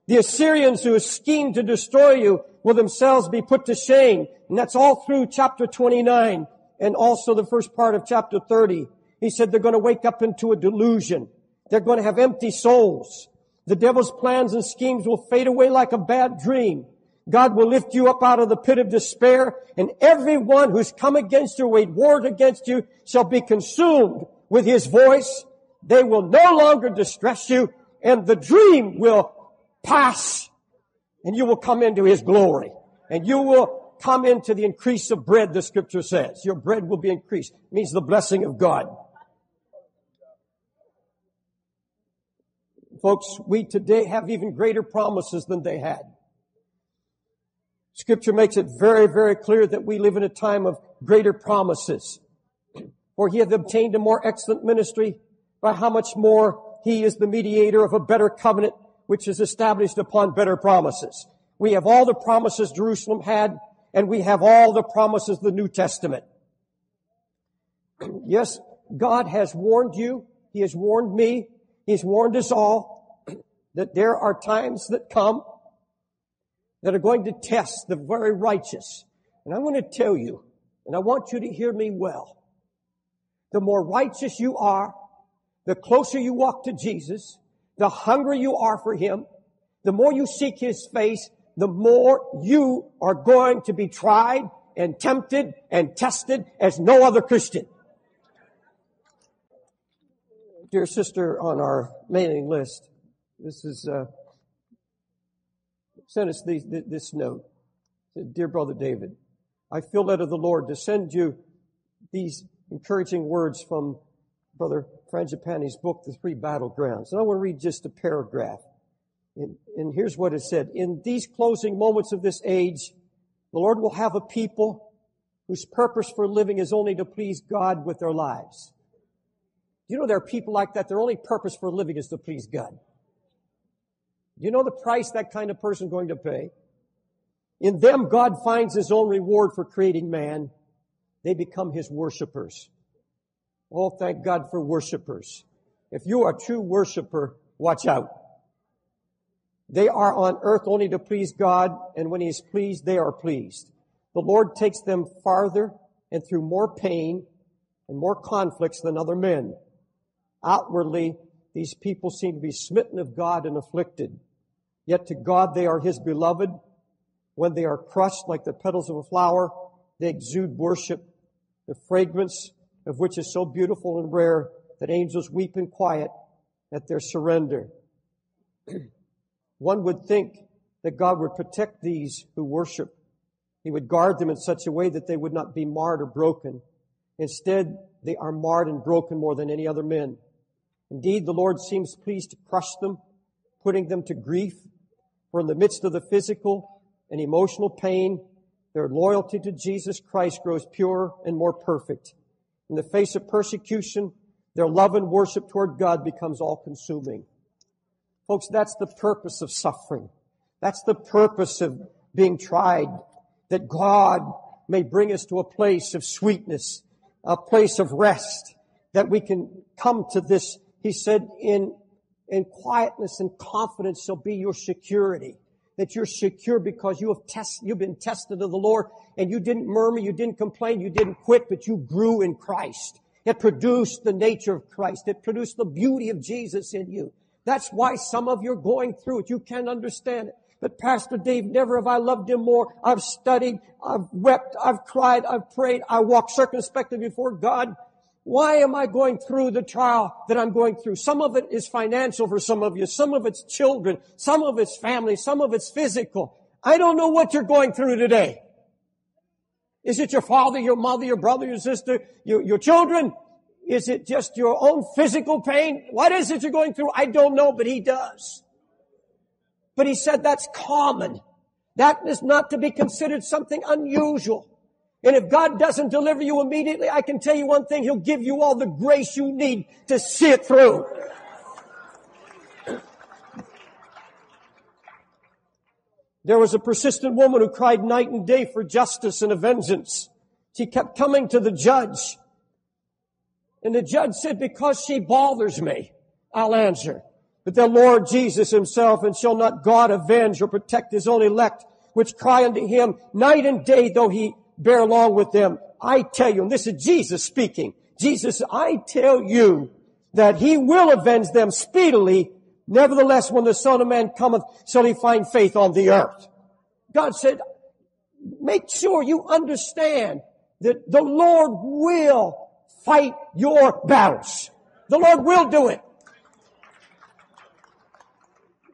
The Assyrians who schemed to destroy you will themselves be put to shame. And that's all through chapter twenty-nine and also the first part of chapter thirty. He said they're going to wake up into a delusion. They're going to have empty souls. The devil's plans and schemes will fade away like a bad dream. God will lift you up out of the pit of despair, and everyone who's come against you, waged war against you, shall be consumed with his voice. They will no longer distress you, and the dream will pass, and you will come into his glory, and you will come into the increase of bread, the scripture says. Your bread will be increased. It means the blessing of God. Folks, we today have even greater promises than they had. Scripture makes it very, very clear that we live in a time of greater promises. For he hath obtained a more excellent ministry, by how much more he is the mediator of a better covenant, which is established upon better promises. We have all the promises Jerusalem had, and we have all the promises of the New Testament. Yes, God has warned you. He has warned me. He's warned us all that there are times that come that are going to test the very righteous. And I want to tell you, and I want you to hear me well, the more righteous you are, the closer you walk to Jesus, the hungrier you are for him, the more you seek his face, the more you are going to be tried and tempted and tested as no other Christian. Dear sister on our mailing list, this is, uh, sent us these, this note. Dear Brother David, I feel led of the Lord to send you these encouraging words from Brother Frangipani's book, The Three Battlegrounds. And I want to read just a paragraph. And, and here's what it said. In these closing moments of this age, the Lord will have a people whose purpose for living is only to please God with their lives. You know there are people like that. Their only purpose for living is to please God. You know the price that kind of person is going to pay? In them, God finds his own reward for creating man. They become his worshipers. Oh, thank God for worshipers. If you are a true worshiper, watch out. They are on earth only to please God, and when he is pleased, they are pleased. The Lord takes them farther and through more pain and more conflicts than other men. Outwardly, these people seem to be smitten of God and afflicted. Yet to God they are his beloved. When they are crushed like the petals of a flower, they exude worship, the fragrance of which is so beautiful and rare that angels weep in quiet at their surrender. One would think that God would protect these who worship. He would guard them in such a way that they would not be marred or broken. Instead, they are marred and broken more than any other men. Indeed, the Lord seems pleased to crush them, putting them to grief. For in the midst of the physical and emotional pain, their loyalty to Jesus Christ grows purer and more perfect. In the face of persecution, their love and worship toward God becomes all-consuming. Folks, that's the purpose of suffering. That's the purpose of being tried, that God may bring us to a place of sweetness, a place of rest, that we can come to this. He said, in, in quietness and confidence shall be your security, that you're secure because you have test, you've been tested of the Lord, and you didn't murmur, you didn't complain, you didn't quit, but you grew in Christ. It produced the nature of Christ. It produced the beauty of Jesus in you. That's why some of you are going through it. You can't understand it. But Pastor Dave, never have I loved him more. I've studied, I've wept, I've cried, I've prayed, I walked circumspectly before God. Why am I going through the trial that I'm going through? Some of it is financial for some of you. Some of it's children. Some of it's family. Some of it's physical. I don't know what you're going through today. Is it your father, your mother, your brother, your sister, your, your children? Is it just your own physical pain? What is it you're going through? I don't know, but he does. But he said that's common. That is not to be considered something unusual. And if God doesn't deliver you immediately, I can tell you one thing. He'll give you all the grace you need to see it through. There was a persistent woman who cried night and day for justice and a vengeance. She kept coming to the judge. And the judge said, because she bothers me, I'll answer. But the Lord Jesus himself, and shall not God avenge or protect his own elect, which cry unto him night and day, though he bear along with them. I tell you, and this is Jesus speaking. Jesus, I tell you that he will avenge them speedily, Nevertheless, when the Son of Man cometh, shall he find faith on the earth? God said, make sure you understand that the Lord will fight your battles. The Lord will do it.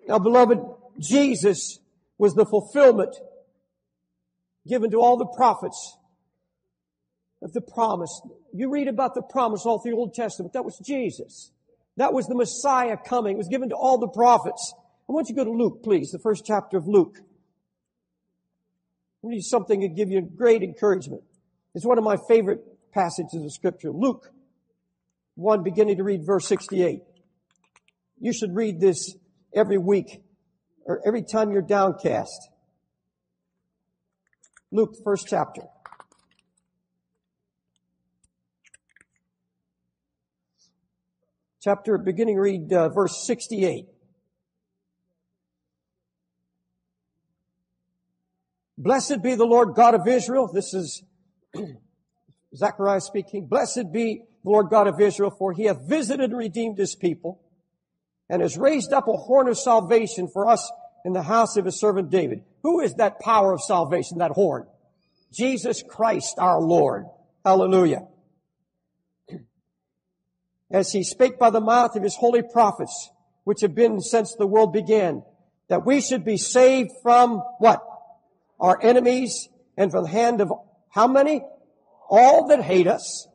Now, beloved, Jesus was the fulfillment given to all the prophets of the promise. You read about the promise all through the Old Testament. That was Jesus. That was the Messiah coming. It was given to all the prophets. I want you to go to Luke, please, the first chapter of Luke. I'll read something that give you great encouragement. It's one of my favorite passages of Scripture. Luke one, beginning to read verse sixty-eight. You should read this every week or every time you're downcast. Luke, first chapter. Chapter, beginning, read uh, verse sixty-eight. Blessed be the Lord God of Israel. This is Zechariah speaking. Blessed be the Lord God of Israel, for he hath visited and redeemed his people, and has raised up a horn of salvation for us in the house of his servant David. Who is that power of salvation, that horn? Jesus Christ our Lord. Hallelujah. As he spake by the mouth of his holy prophets, which have been since the world began, that we should be saved from what? Our enemies, and from the hand of how many? All that hate us,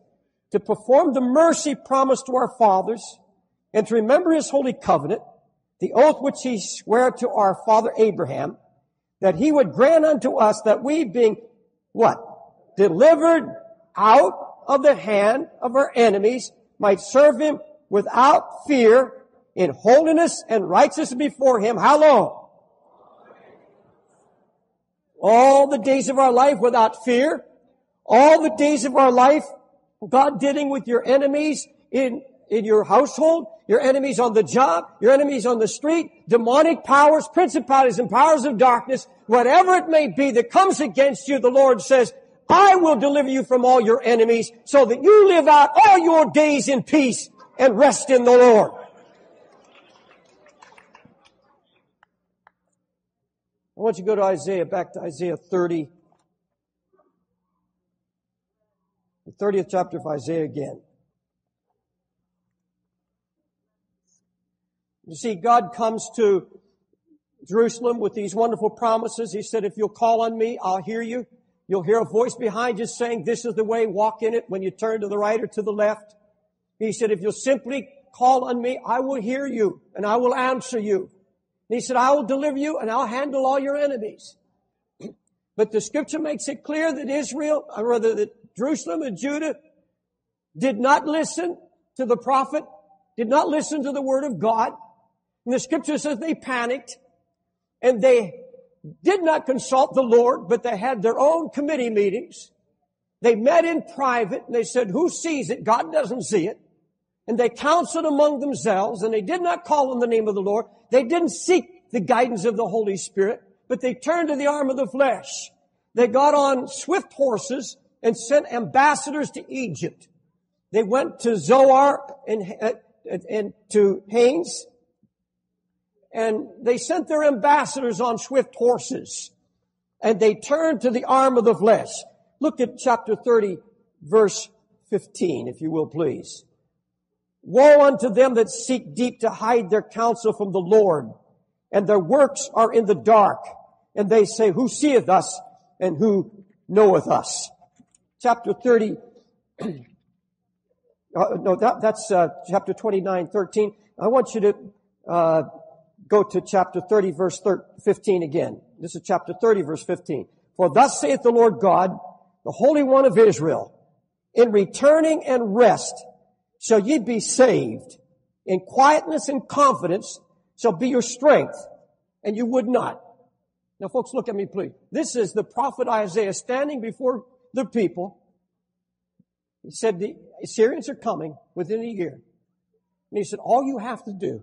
to perform the mercy promised to our fathers, and to remember his holy covenant, the oath which he sware to our father Abraham, that he would grant unto us that we being, what? Delivered out of the hand of our enemies, might serve him without fear, in holiness and righteousness before him. How long? All the days of our life without fear. All the days of our life, God dealing with your enemies in, in your household, your enemies on the job, your enemies on the street, demonic powers, principalities and powers of darkness, whatever it may be that comes against you, the Lord says, I will deliver you from all your enemies so that you live out all your days in peace and rest in the Lord. I want you to go to Isaiah, back to Isaiah thirty. The thirtieth chapter of Isaiah again. You see, God comes to Jerusalem with these wonderful promises. He said, if you'll call on me, I'll hear you. You'll hear a voice behind you saying, this is the way, walk in it when you turn to the right or to the left. He said, if you'll simply call on me, I will hear you and I will answer you. And he said, I will deliver you and I'll handle all your enemies. But the Scripture makes it clear that Israel, or rather that Jerusalem and Judah, did not listen to the prophet, did not listen to the word of God. And the Scripture says they panicked and they did not consult the Lord, but they had their own committee meetings. They met in private, and they said, who sees it? God doesn't see it. And they counseled among themselves, and they did not call on the name of the Lord. They didn't seek the guidance of the Holy Spirit, but they turned to the arm of the flesh. They got on swift horses and sent ambassadors to Egypt. They went to Zoar and, and, and to Hanes, and they sent their ambassadors on swift horses, and they turned to the arm of the flesh. Look at chapter thirty, verse fifteen, if you will, please. Woe unto them that seek deep to hide their counsel from the Lord, and their works are in the dark, and they say, who seeth us, and who knoweth us? Chapter thirty, uh, no, that, that's uh, chapter twenty-nine, thirteen. I want you to... Uh, Go to chapter thirty, verse fifteen again. This is chapter thirty, verse fifteen. For thus saith the Lord God, the Holy One of Israel, in returning and rest shall ye be saved. In quietness and confidence shall be your strength, and you would not. Now, folks, look at me, please. This is the prophet Isaiah standing before the people. He said, the Assyrians are coming within a year. And he said, all you have to do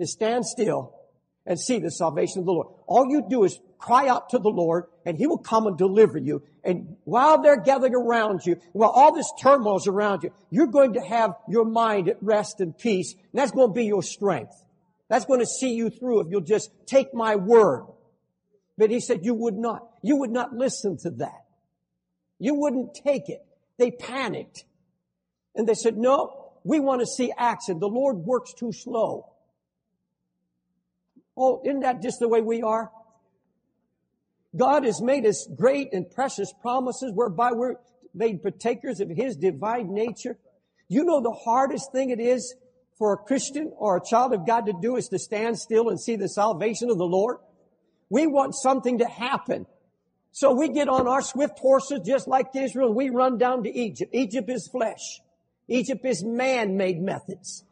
to stand still and see the salvation of the Lord. All you do is cry out to the Lord, and he will come and deliver you. And while they're gathering around you, while all this turmoil is around you, you're going to have your mind at rest and peace, and that's going to be your strength. That's going to see you through if you'll just take my word. But he said you would not. You would not listen to that. You wouldn't take it. They panicked. And they said, no, we want to see action. The Lord works too slow. Oh, isn't that just the way we are? God has made us great and precious promises whereby we're made partakers of His divine nature. You know the hardest thing it is for a Christian or a child of God to do is to stand still and see the salvation of the Lord. We want something to happen. So we get on our swift horses just like Israel and we run down to Egypt. Egypt is flesh. Egypt is man-made methods.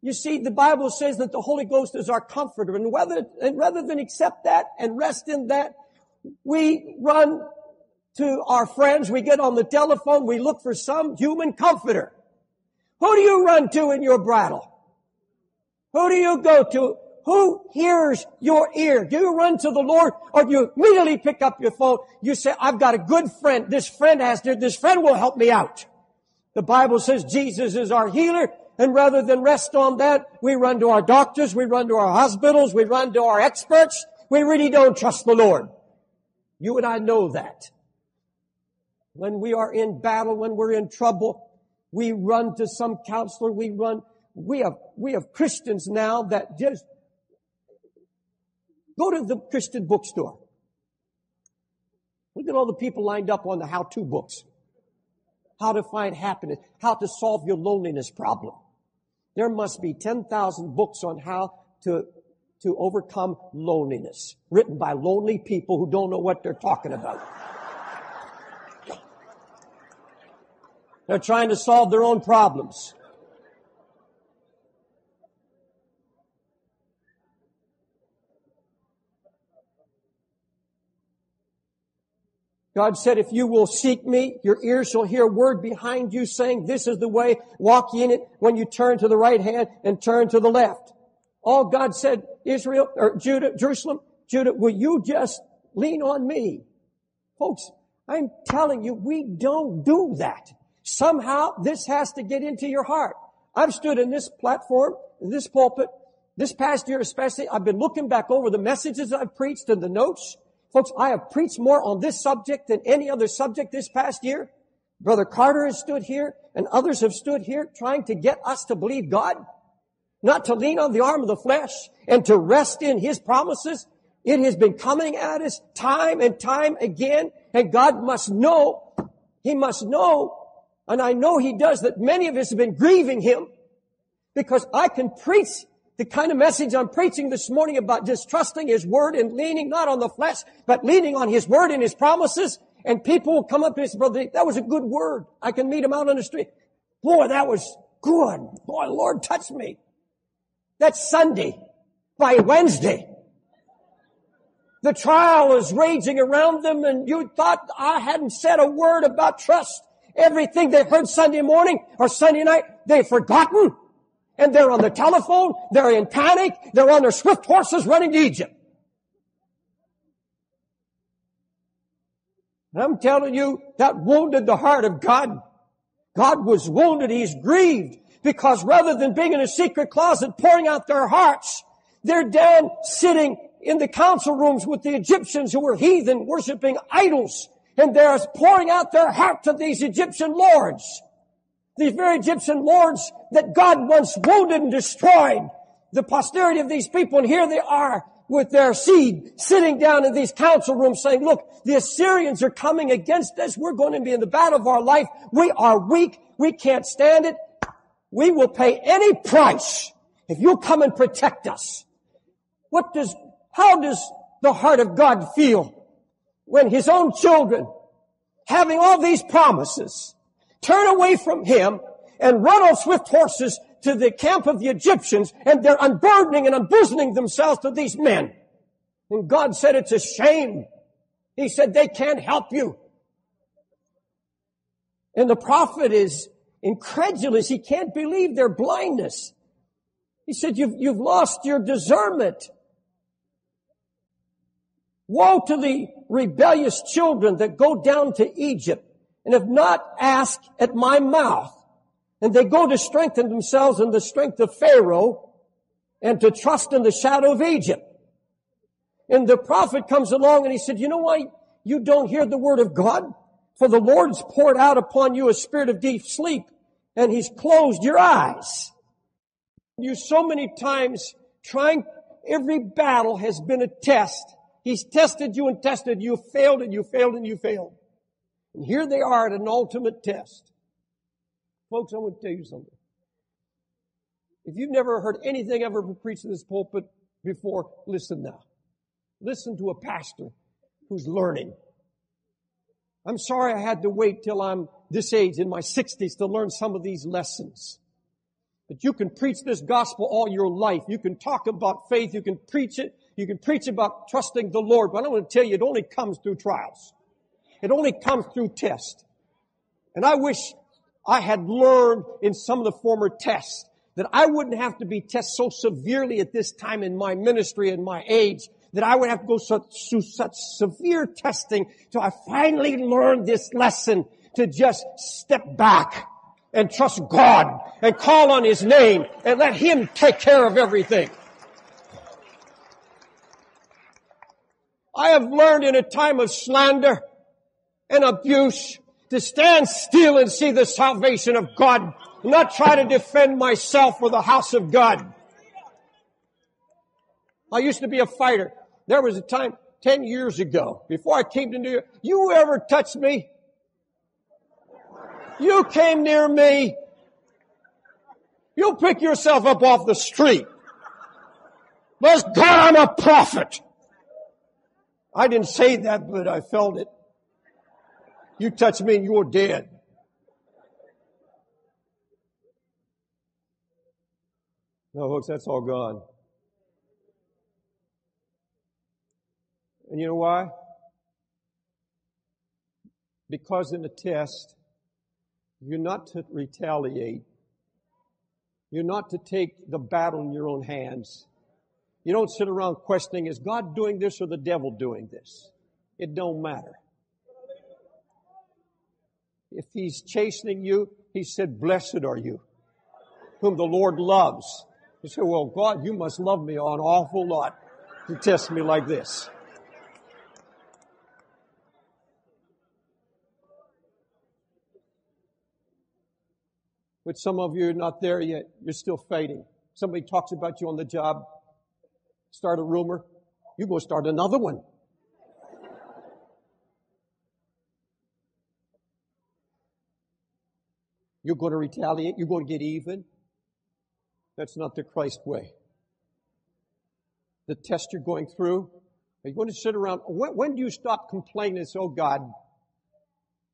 You see, the Bible says that the Holy Ghost is our comforter. And, whether, and rather than accept that and rest in that, we run to our friends. We get on the telephone. We look for some human comforter. Who do you run to in your bridle? Who do you go to? Who hears your ear? Do you run to the Lord or do you immediately pick up your phone? You say, I've got a good friend. This friend has to, this friend will help me out. The Bible says Jesus is our healer. And rather than rest on that, we run to our doctors, we run to our hospitals, we run to our experts. We really don't trust the Lord. You and I know that. When we are in battle, when we're in trouble, we run to some counselor, we run. We have, we have Christians now that just go to the Christian bookstore. Look at all the people lined up on the how-to books. How to find happiness, how to solve your loneliness problem. There must be ten thousand books on how to, to overcome loneliness, written by lonely people who don't know what they're talking about. They're trying to solve their own problems. God said, if you will seek me, your ears shall hear a word behind you saying, this is the way, walk ye in it when you turn to the right hand and turn to the left. All God said, Israel, or Judah, Jerusalem, Judah, will you just lean on me? Folks, I'm telling you, we don't do that. Somehow this has to get into your heart. I've stood in this platform, in this pulpit, this past year especially, I've been looking back over the messages I've preached and the notes. Folks, I have preached more on this subject than any other subject this past year. Brother Carter has stood here and others have stood here trying to get us to believe God, not to lean on the arm of the flesh and to rest in His promises. It has been coming at us time and time again, and God must know, He must know, and I know He does, that many of us have been grieving Him because I can preach the kind of message I'm preaching this morning about just trusting His Word and leaning not on the flesh, but leaning on His Word and His promises. And people will come up to me and say, Brother, that was a good word. I can meet them out on the street. Boy, that was good. Boy, Lord, touch me. That's Sunday. By Wednesday, the trial is raging around them, and you thought I hadn't said a word about trust. Everything they heard Sunday morning or Sunday night, they've forgotten. And they're on the telephone, they're in panic, they're on their swift horses running to Egypt. And I'm telling you, that wounded the heart of God. God was wounded, He's grieved, because rather than being in a secret closet pouring out their hearts, they're down sitting in the council rooms with the Egyptians who were heathen, worshiping idols, and they're pouring out their heart to these Egyptian lords. These very Egyptian lords that God once wounded and destroyed. The posterity of these people, and here they are with their seed sitting down in these council rooms saying, look, the Assyrians are coming against us. We're going to be in the battle of our life. We are weak. We can't stand it. We will pay any price if you come and protect us. What does, how does the heart of God feel when His own children, having all these promises, turn away from Him and run on swift horses to the camp of the Egyptians, and they're unburdening and unbosoning themselves to these men? And God said, it's a shame. He said, they can't help you. And the prophet is incredulous. He can't believe their blindness. He said, you've, you've lost your discernment. Woe to the rebellious children that go down to Egypt and have not asked at my mouth. And they go to strengthen themselves in the strength of Pharaoh. and to trust in the shadow of Egypt. And the prophet comes along and he said, you know why you don't hear the word of God? For the Lord's poured out upon you a spirit of deep sleep, and he's closed your eyes. You so many times trying, every battle has been a test. He's tested you and tested you, failed and you failed and you failed. And here they are at an ultimate test. Folks, I want to tell you something. If you've never heard anything ever preached in this pulpit before, listen now. Listen to a pastor who's learning. I'm sorry I had to wait till I'm this age, in my sixties, to learn some of these lessons. But you can preach this gospel all your life. You can talk about faith. You can preach it. You can preach about trusting the Lord. But I want to tell you, it only comes through trials. It only comes through tests. And I wish I had learned in some of the former tests that I wouldn't have to be tested so severely at this time in my ministry and my age, that I would have to go through such severe testing till I finally learned this lesson to just step back and trust God and call on His name and let Him take care of everything. I have learned in a time of slander and abuse to stand still and see the salvation of God, not try to defend myself or the house of God. I used to be a fighter. There was a time ten years ago, before I came to New York, you ever touched me? You came near me, you'll pick yourself up off the street. Bless God, I'm a prophet. I didn't say that, but I felt it. You touch me and you're dead. No, folks, that's all gone. And you know why? Because in the test, you're not to retaliate. You're not to take the battle in your own hands. You don't sit around questioning, is God doing this or the devil doing this? It don't matter. If He's chastening you, He said, blessed are you, whom the Lord loves. You say, well, God, you must love me an awful lot to test me like this. But some of you are not there yet. You're still fighting. Somebody talks about you on the job. Start a rumor. You're going to start another one. You're going to retaliate. You're going to get even. That's not the Christ way. The test you're going through, are you going to sit around? When, when do you stop complaining and say, oh, God,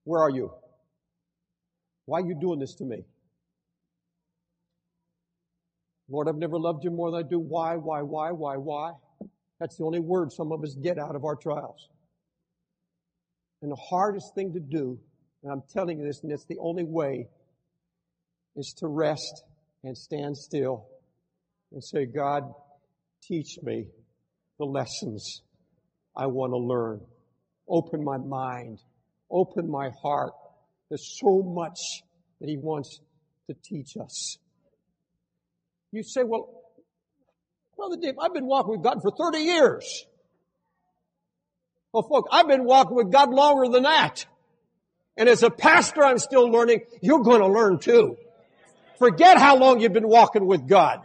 where are you? Why are you doing this to me? Lord, I've never loved you more than I do. Why, why, why, why, why? That's the only word some of us get out of our trials. And the hardest thing to do, and I'm telling you this, and it's the only way, is to rest and stand still and say, God, teach me the lessons I want to learn. Open my mind. Open my heart. There's so much that He wants to teach us. You say, well, Brother Dave, I've been walking with God for thirty years. Well, folks, I've been walking with God longer than that. And as a pastor, I'm still learning. You're going to learn too. Forget how long you've been walking with God.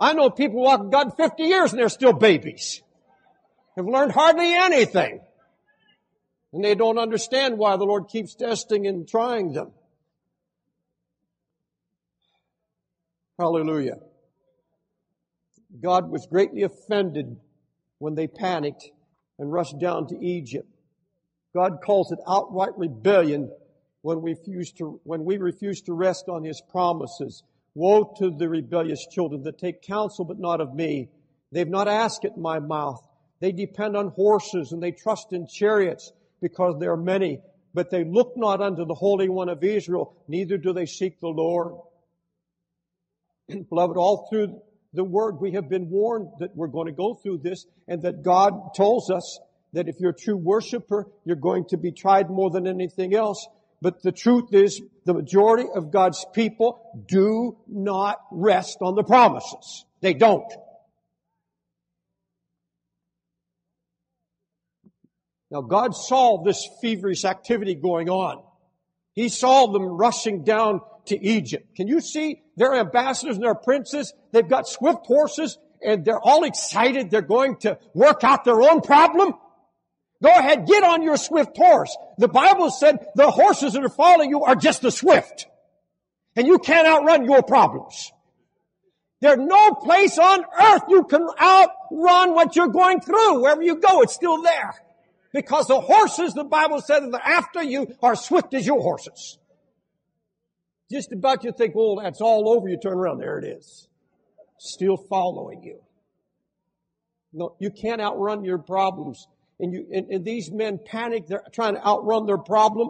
I know people walk with God fifty years and they're still babies. They've learned hardly anything. And they don't understand why the Lord keeps testing and trying them. Hallelujah. God was greatly offended when they panicked and rushed down to Egypt. God calls it outright rebellion when we refuse to, when we refuse to rest on His promises. Woe to the rebellious children that take counsel but not of me. They've not asked at my mouth. They depend on horses and they trust in chariots, because there are many. But they look not unto the Holy One of Israel, neither do they seek the Lord. Beloved, all through the Word we have been warned that we're going to go through this, and that God tells us that if you're a true worshiper, you're going to be tried more than anything else. But the truth is, the majority of God's people do not rest on the promises. They don't. Now, God solved this feverish activity going on. He saw them rushing down to Egypt. Can you see their ambassadors and their princes? They've got swift horses, and they're all excited. They're going to work out their own problem. Go ahead, get on your swift horse. The Bible said the horses that are following you are just as swift. And you can't outrun your problems. There's no place on earth you can outrun what you're going through. Wherever you go, it's still there. Because the horses, the Bible said, that are after you are swift as your horses. Just about you think, well, that's all over. You turn around, there it is. Still following you. No, you can't outrun your problems. And, you, and, and these men panic. They're trying to outrun their problem.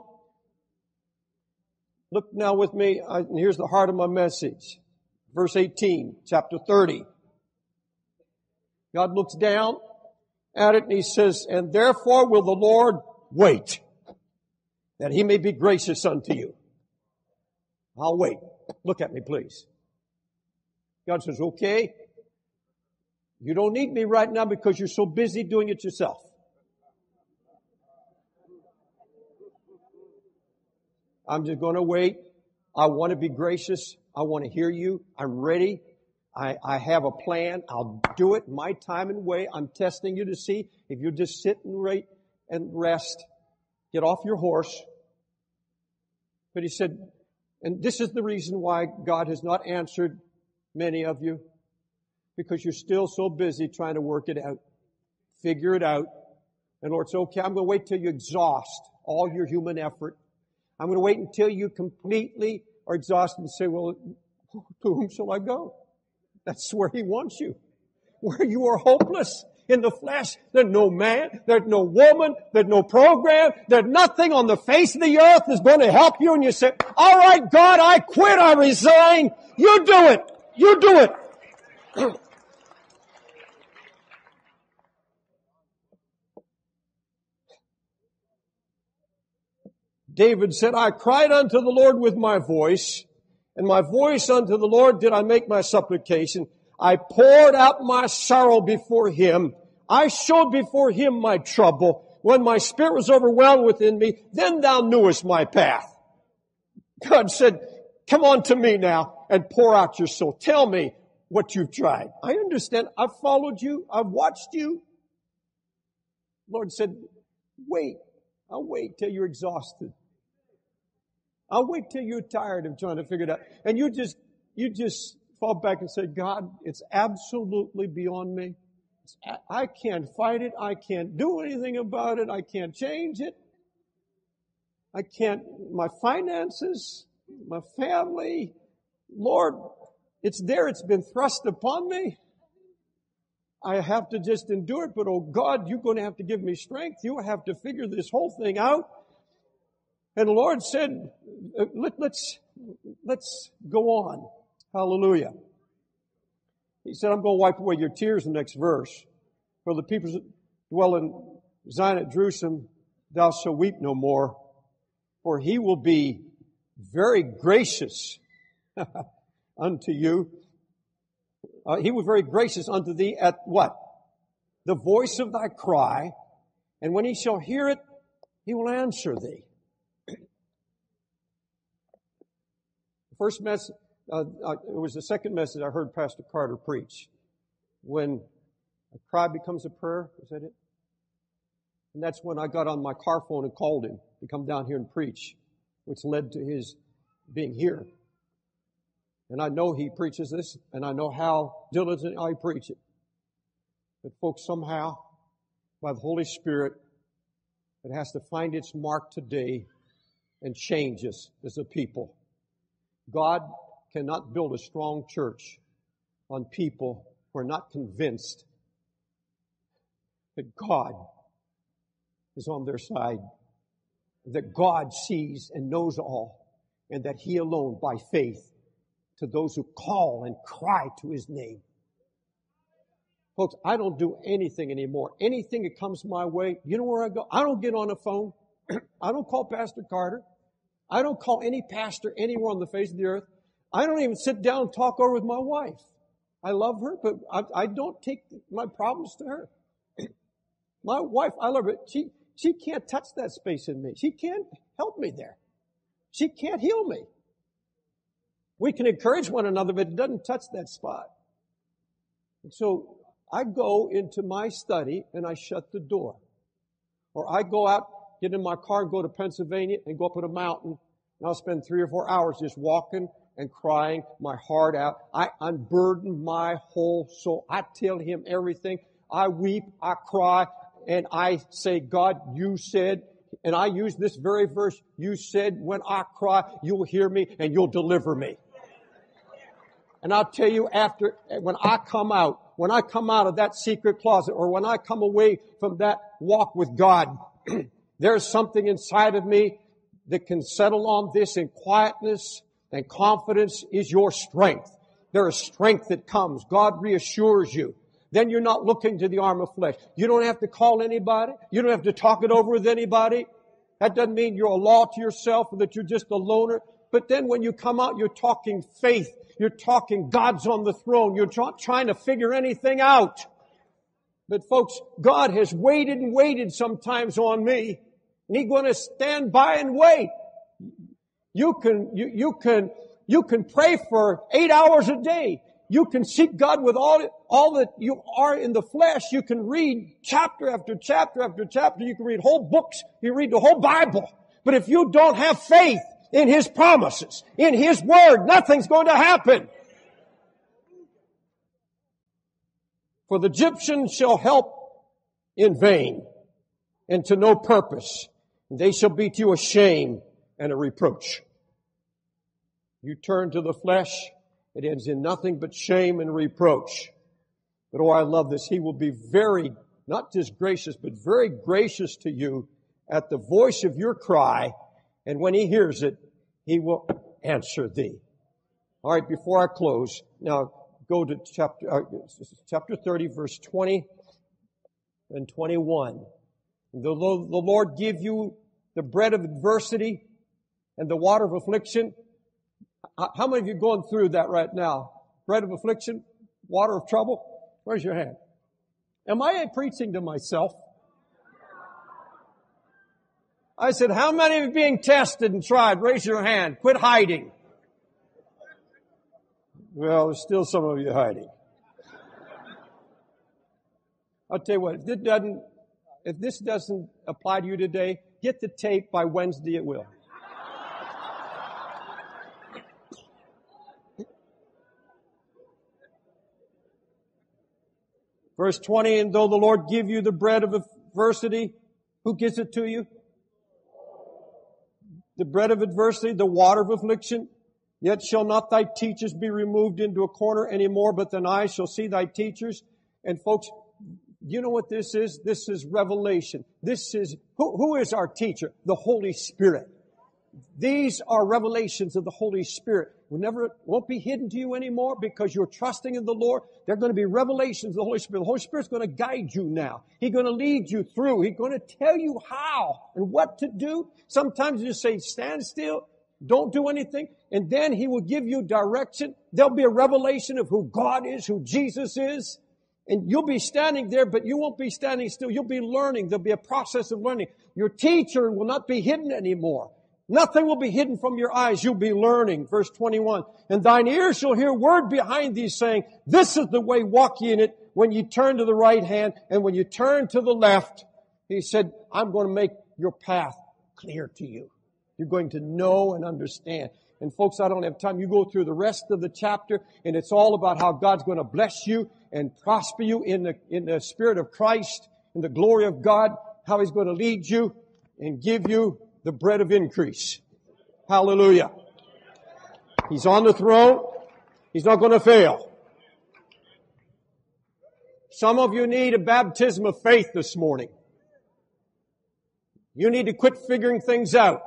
Look now with me. I, and here's the heart of my message. Verse eighteen, chapter thirty. God looks down at it and he says, and therefore will the Lord wait, that he may be gracious unto you. I'll wait. Look at me, please. God says, okay, you don't need me right now because you're so busy doing it yourself. I'm just going to wait. I want to be gracious. I want to hear you. I'm ready. I, I have a plan. I'll do it my time and way. I'm testing you to see if you just sit and wait and rest. Get off your horse. But he said, and this is the reason why God has not answered many of you, because you're still so busy trying to work it out, figure it out. And Lord said, okay, I'm going to wait till you exhaust all your human effort. I'm going to wait until you completely are exhausted and say, well, to whom shall I go? That's where he wants you. Where you are hopeless in the flesh. There's no man. There's no woman. There's no program. There's nothing on the face of the earth that's going to help you. And you say, all right, God, I quit. I resign. You do it. You do it. David said, I cried unto the Lord with my voice, and my voice unto the Lord did I make my supplication. I poured out my sorrow before him. I showed before him my trouble. When my spirit was overwhelmed within me, then thou knewest my path. God said, come on to me now and pour out your soul. Tell me what you've tried. I understand. I've followed you. I've watched you. The Lord said, wait. I'll wait till you're exhausted. I'll wait till you're tired of trying to figure it out. And you just, you just fall back and say, God, it's absolutely beyond me. It's, I can't fight it. I can't do anything about it. I can't change it. I can't, my finances, my family, Lord, it's there. It's been thrust upon me. I have to just endure it, but oh God, you're going to have to give me strength. You have to figure this whole thing out. And the Lord said, Let, let's, let's go on. Hallelujah. He said, I'm going to wipe away your tears in the next verse. For the people that dwell in Zion at Jerusalem, thou shalt weep no more. For he will be very gracious unto you. Uh, he was very gracious unto thee at what? The voice of thy cry. And when he shall hear it, he will answer thee. First message, uh, uh, it was the second message I heard Pastor Carter preach. When a cry becomes a prayer, is that it? And that's when I got on my car phone and called him to come down here and preach, which led to his being here. And I know he preaches this, and I know how diligently I preach it. But folks, somehow, by the Holy Spirit, it has to find its mark today and change us as a people. God cannot build a strong church on people who are not convinced that God is on their side, that God sees and knows all, and that he alone, by faith, to those who call and cry to his name. Folks, I don't do anything anymore. Anything that comes my way, you know where I go? I don't get on the phone. I don't call Pastor Carter. I don't call any pastor anywhere on the face of the earth. I don't even sit down and talk over with my wife. I love her, but I, I don't take my problems to her. My wife, I love her, but she, she can't touch that space in me. She can't help me there. She can't heal me. We can encourage one another, but it doesn't touch that spot. And so I go into my study and I shut the door. Or I go out, get in my car and go to Pennsylvania and go up on a mountain, and I'll spend three or four hours just walking and crying my heart out. I unburden my whole soul. I tell him everything. I weep, I cry, and I say, God, you said, and I use this very verse, you said, when I cry, you'll hear me and you'll deliver me. And I'll tell you after, when I come out, when I come out of that secret closet, or when I come away from that walk with God, there's something inside of me that can settle on this in quietness, and confidence is your strength. There is strength that comes. God reassures you. Then you're not looking to the arm of flesh. You don't have to call anybody. You don't have to talk it over with anybody. That doesn't mean you're a law to yourself or that you're just a loner. But then when you come out, you're talking faith. You're talking God's on the throne. You're not trying to figure anything out. But folks, God has waited and waited sometimes on me. And He's going to stand by and wait. You can, you, you can, you can pray for eight hours a day. You can seek God with all, all that you are in the flesh. You can read chapter after chapter after chapter. You can read whole books. You read the whole Bible. But if you don't have faith in His promises, in His Word, nothing's going to happen. For the Egyptian shall help in vain and to no purpose. And they shall be to you a shame and a reproach. You turn to the flesh, it ends in nothing but shame and reproach. But oh, I love this. He will be very, not just gracious, but very gracious to you at the voice of your cry. And when He hears it, He will answer thee. All right, before I close, now go to chapter, uh, chapter thirty, verse twenty and twenty-one. And the, the Lord give you the bread of adversity and the water of affliction. How many of you are going through that right now? Bread of affliction, water of trouble? Where's your hand? Am I preaching to myself? I said, how many of you are being tested and tried? Raise your hand. Quit hiding. Well, there's still some of you hiding. I'll tell you what, if this doesn't, if this doesn't apply to you today, get the tape by Wednesday, it will. Verse twenty, and though the Lord give you the bread of adversity, who gives it to you? The bread of adversity, the water of affliction. Yet shall not thy teachers be removed into a corner any more, but thine eyes shall see thy teachers. And folks, you know what this is? This is revelation. This is, who, who is our teacher? The Holy Spirit. These are revelations of the Holy Spirit. Will never, won't be hidden to you anymore because you're trusting in the Lord. There are going to be revelations of the Holy Spirit. The Holy Spirit's going to guide you now. He's going to lead you through. He's going to tell you how and what to do. Sometimes you just say, stand still, don't do anything, and then He will give you direction. There'll be a revelation of who God is, who Jesus is, and you'll be standing there, but you won't be standing still. You'll be learning. There'll be a process of learning. Your teacher will not be hidden anymore. Nothing will be hidden from your eyes. You'll be learning. Verse twenty-one. And thine ears shall hear word behind thee, saying, this is the way, walk ye in it, when ye turn to the right hand and when you turn to the left. He said, I'm going to make your path clear to you. You're going to know and understand. And folks, I don't have time. You go through the rest of the chapter, and it's all about how God's going to bless you and prosper you in the, in the Spirit of Christ, in the glory of God, how He's going to lead you and give you the bread of increase. Hallelujah. He's on the throne. He's not going to fail. Some of you need a baptism of faith this morning. You need to quit figuring things out.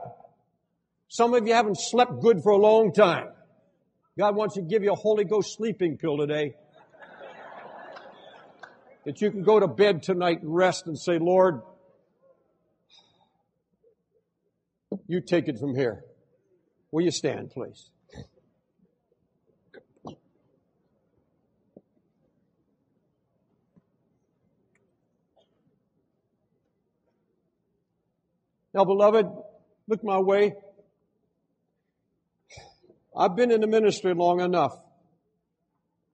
Some of you haven't slept good for a long time. God wants to give you a Holy Ghost sleeping pill today. That you can go to bed tonight and rest and say, Lord, You take it from here. Will you stand, please? Now, beloved, look my way. I've been in the ministry long enough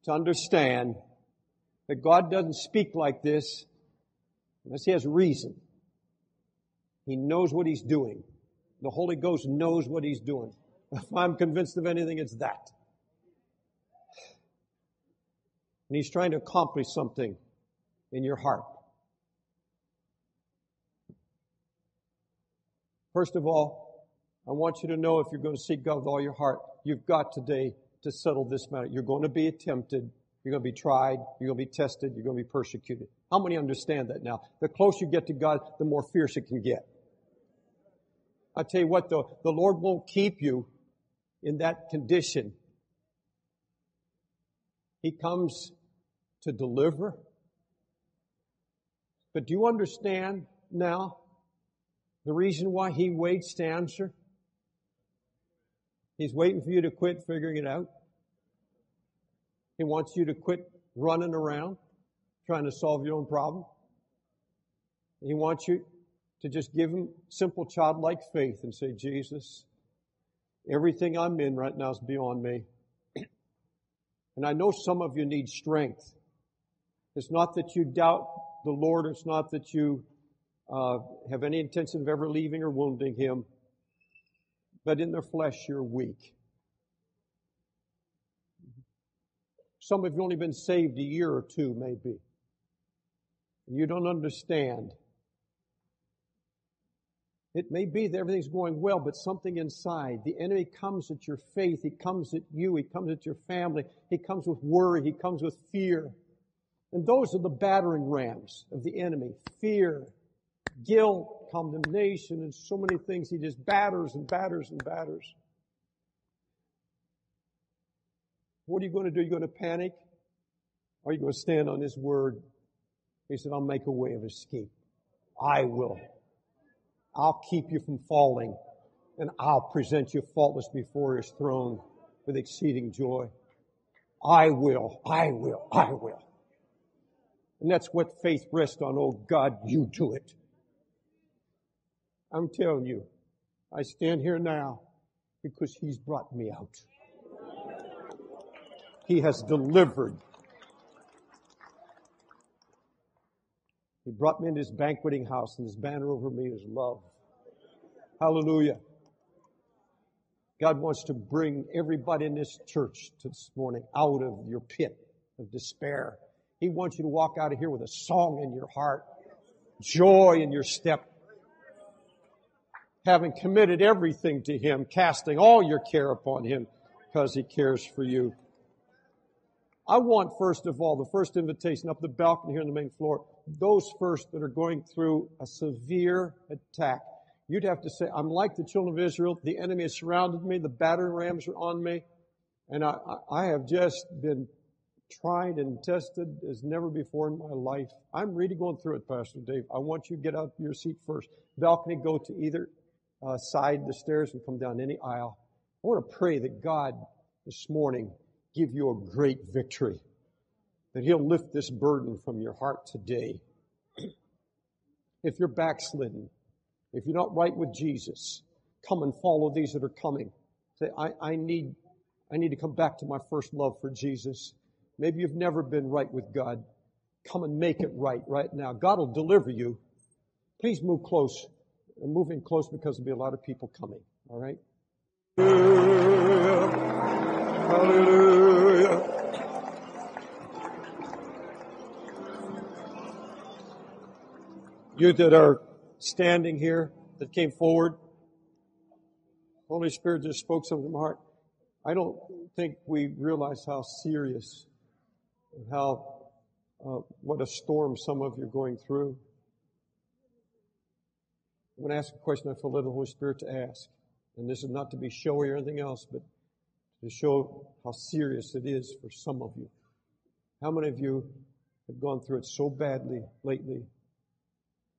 to understand that God doesn't speak like this unless He has reason. He knows what He's doing. The Holy Ghost knows what He's doing. If I'm convinced of anything, it's that. And He's trying to accomplish something in your heart. First of all, I want you to know if you're going to seek God with all your heart, you've got today to settle this matter. You're going to be tempted. You're going to be tried. You're going to be tested. You're going to be persecuted. How many understand that now? The closer you get to God, the more fierce it can get. I tell you what, though, the Lord won't keep you in that condition. He comes to deliver. But do you understand now? The reason why He waits to answer? He's waiting for you to quit figuring it out. He wants you to quit running around trying to solve your own problem. He wants you to just give Him simple childlike faith and say, Jesus, everything I'm in right now is beyond me. And I know some of you need strength. It's not that you doubt the Lord. It's not that you Uh, have any intention of ever leaving or wounding Him, but in their flesh you're weak. Some of you only been saved a year or two, maybe. And you don't understand. It may be that everything's going well, but something inside. The enemy comes at your faith. He comes at you. He comes at your family. He comes with worry. He comes with fear. And those are the battering rams of the enemy. Fear, guilt, condemnation, and so many things. He just batters and batters and batters. What are you going to do? Are you going to panic? Or are you going to stand on His word? He said, I'll make a way of escape. I will. I'll keep you from falling, and I'll present you faultless before His throne with exceeding joy. I will. I will. I will. And that's what faith rests on. Oh, God, you do it. I'm telling you, I stand here now because He's brought me out. He has delivered. He brought me into His banqueting house, and His banner over me is love. Hallelujah. God wants to bring everybody in this church this morning out of your pit of despair. He wants you to walk out of here with a song in your heart, joy in your step, having committed everything to Him, casting all your care upon Him because He cares for you. I want, first of all, the first invitation up the balcony here on the main floor, those first that are going through a severe attack. You'd have to say, I'm like the children of Israel. The enemy has surrounded me. The battering rams are on me. And I, I have just been tried and tested as never before in my life. I'm really going through it, Pastor Dave. I want you to get out of your seat first. Balcony, go to either uh, side of the stairs and come down any aisle. I want to pray that God this morning give you a great victory, that He'll lift this burden from your heart today. If you're backslidden, if you're not right with Jesus, come and follow these that are coming. Say, I, I need, I need to come back to my first love for Jesus. Maybe you've never been right with God. Come and make it right right now. God will deliver you. Please move close. Move in close because there'll be a lot of people coming. All right? Hallelujah. Hallelujah. You that are standing here, that came forward, Holy Spirit just spoke something in my heart. I don't think we realize how serious and how, uh, what a storm some of you are going through. I'm going to ask a question I feel led the Holy Spirit to ask. And this is not to be showy or anything else, but to show how serious it is for some of you. How many of you have gone through it so badly lately?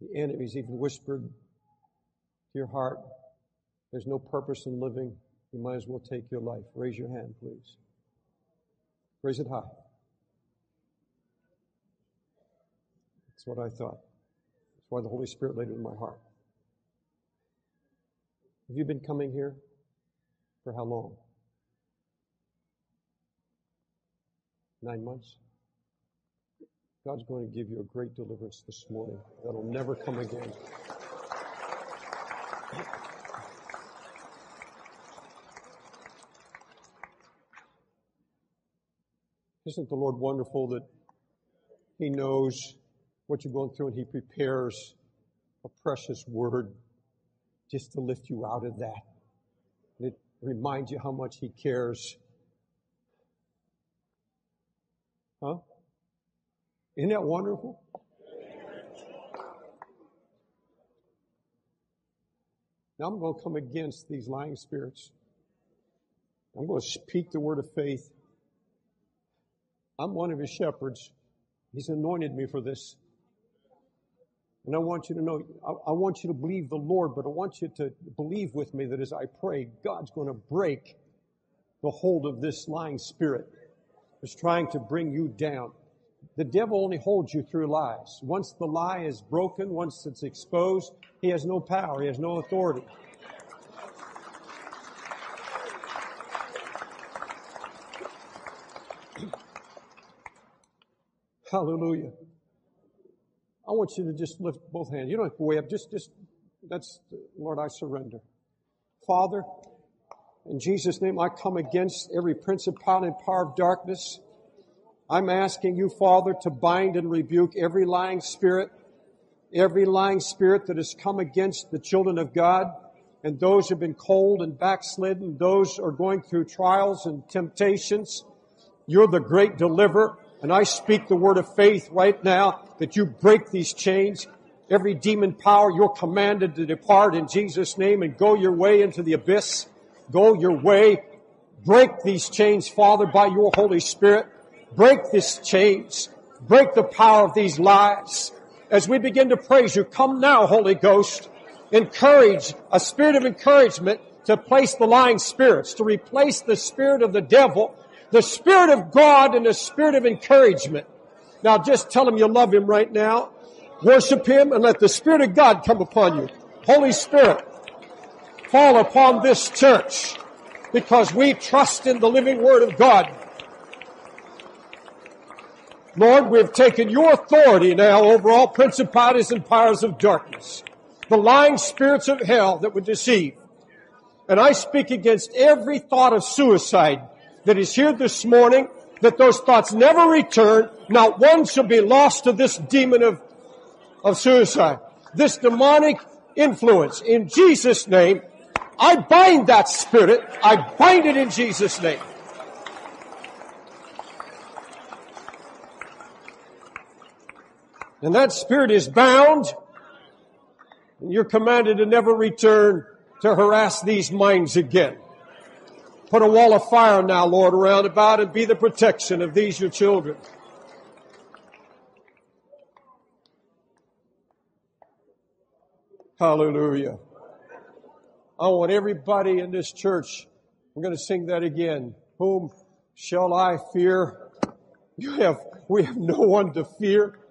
The enemy's even whispered to your heart, there's no purpose in living. you might as well take your life. Raise your hand, please. Raise it high. That's what I thought. That's why the Holy Spirit laid it in my heart. Have you been coming here for how long? Nine months? God's going to give you a great deliverance this morning that'll never come again. Isn't the Lord wonderful that He knows what you're going through and He prepares a precious word just to lift you out of that? And it reminds you how much He cares. Huh? Isn't that wonderful? Now I'm going to come against these lying spirits. I'm going to speak the word of faith. I'm one of His shepherds. He's anointed me for this. And I want you to know, I, I want you to believe the Lord, but I want you to believe with me that as I pray, God's going to break the hold of this lying spirit that's trying to bring you down. The devil only holds you through lies. Once the lie is broken, once it's exposed, he has no power, he has no authority. Hallelujah. I want you to just lift both hands. You don't have to weigh up. Just, just, that's, Lord, I surrender. Father, in Jesus' name, I come against every principality and power of darkness. I'm asking you, Father, to bind and rebuke every lying spirit, every lying spirit that has come against the children of God, and those who have been cold and backslidden, those who are going through trials and temptations. You're the great deliverer. And I speak the word of faith right now that you break these chains. Every demon power, you're commanded to depart in Jesus' name and go your way into the abyss. Go your way. Break these chains, Father, by your Holy Spirit. Break these chains. Break the power of these lies. As we begin to praise you, come now, Holy Ghost. Encourage, a spirit of encouragement to place the lying spirits, to replace the spirit of the devil, the Spirit of God and the Spirit of encouragement. Now just tell Him you love Him right now. Worship Him and let the Spirit of God come upon you. Holy Spirit, fall upon this church because we trust in the living Word of God. Lord, we've taken your authority now over all principalities and powers of darkness, the lying spirits of hell that would deceive. And I speak against every thought of suicide that is here this morning, that those thoughts never return. Not one shall be lost to this demon of, of suicide, this demonic influence. In Jesus' name, I bind that spirit. I bind it in Jesus' name. And that spirit is bound, and you're commanded to never return to harass these minds again. Put a wall of fire now, Lord, around about and be the protection of these, your children. Hallelujah. I want everybody in this church, we're going to sing that again. Whom shall I fear? You have, we have no one to fear.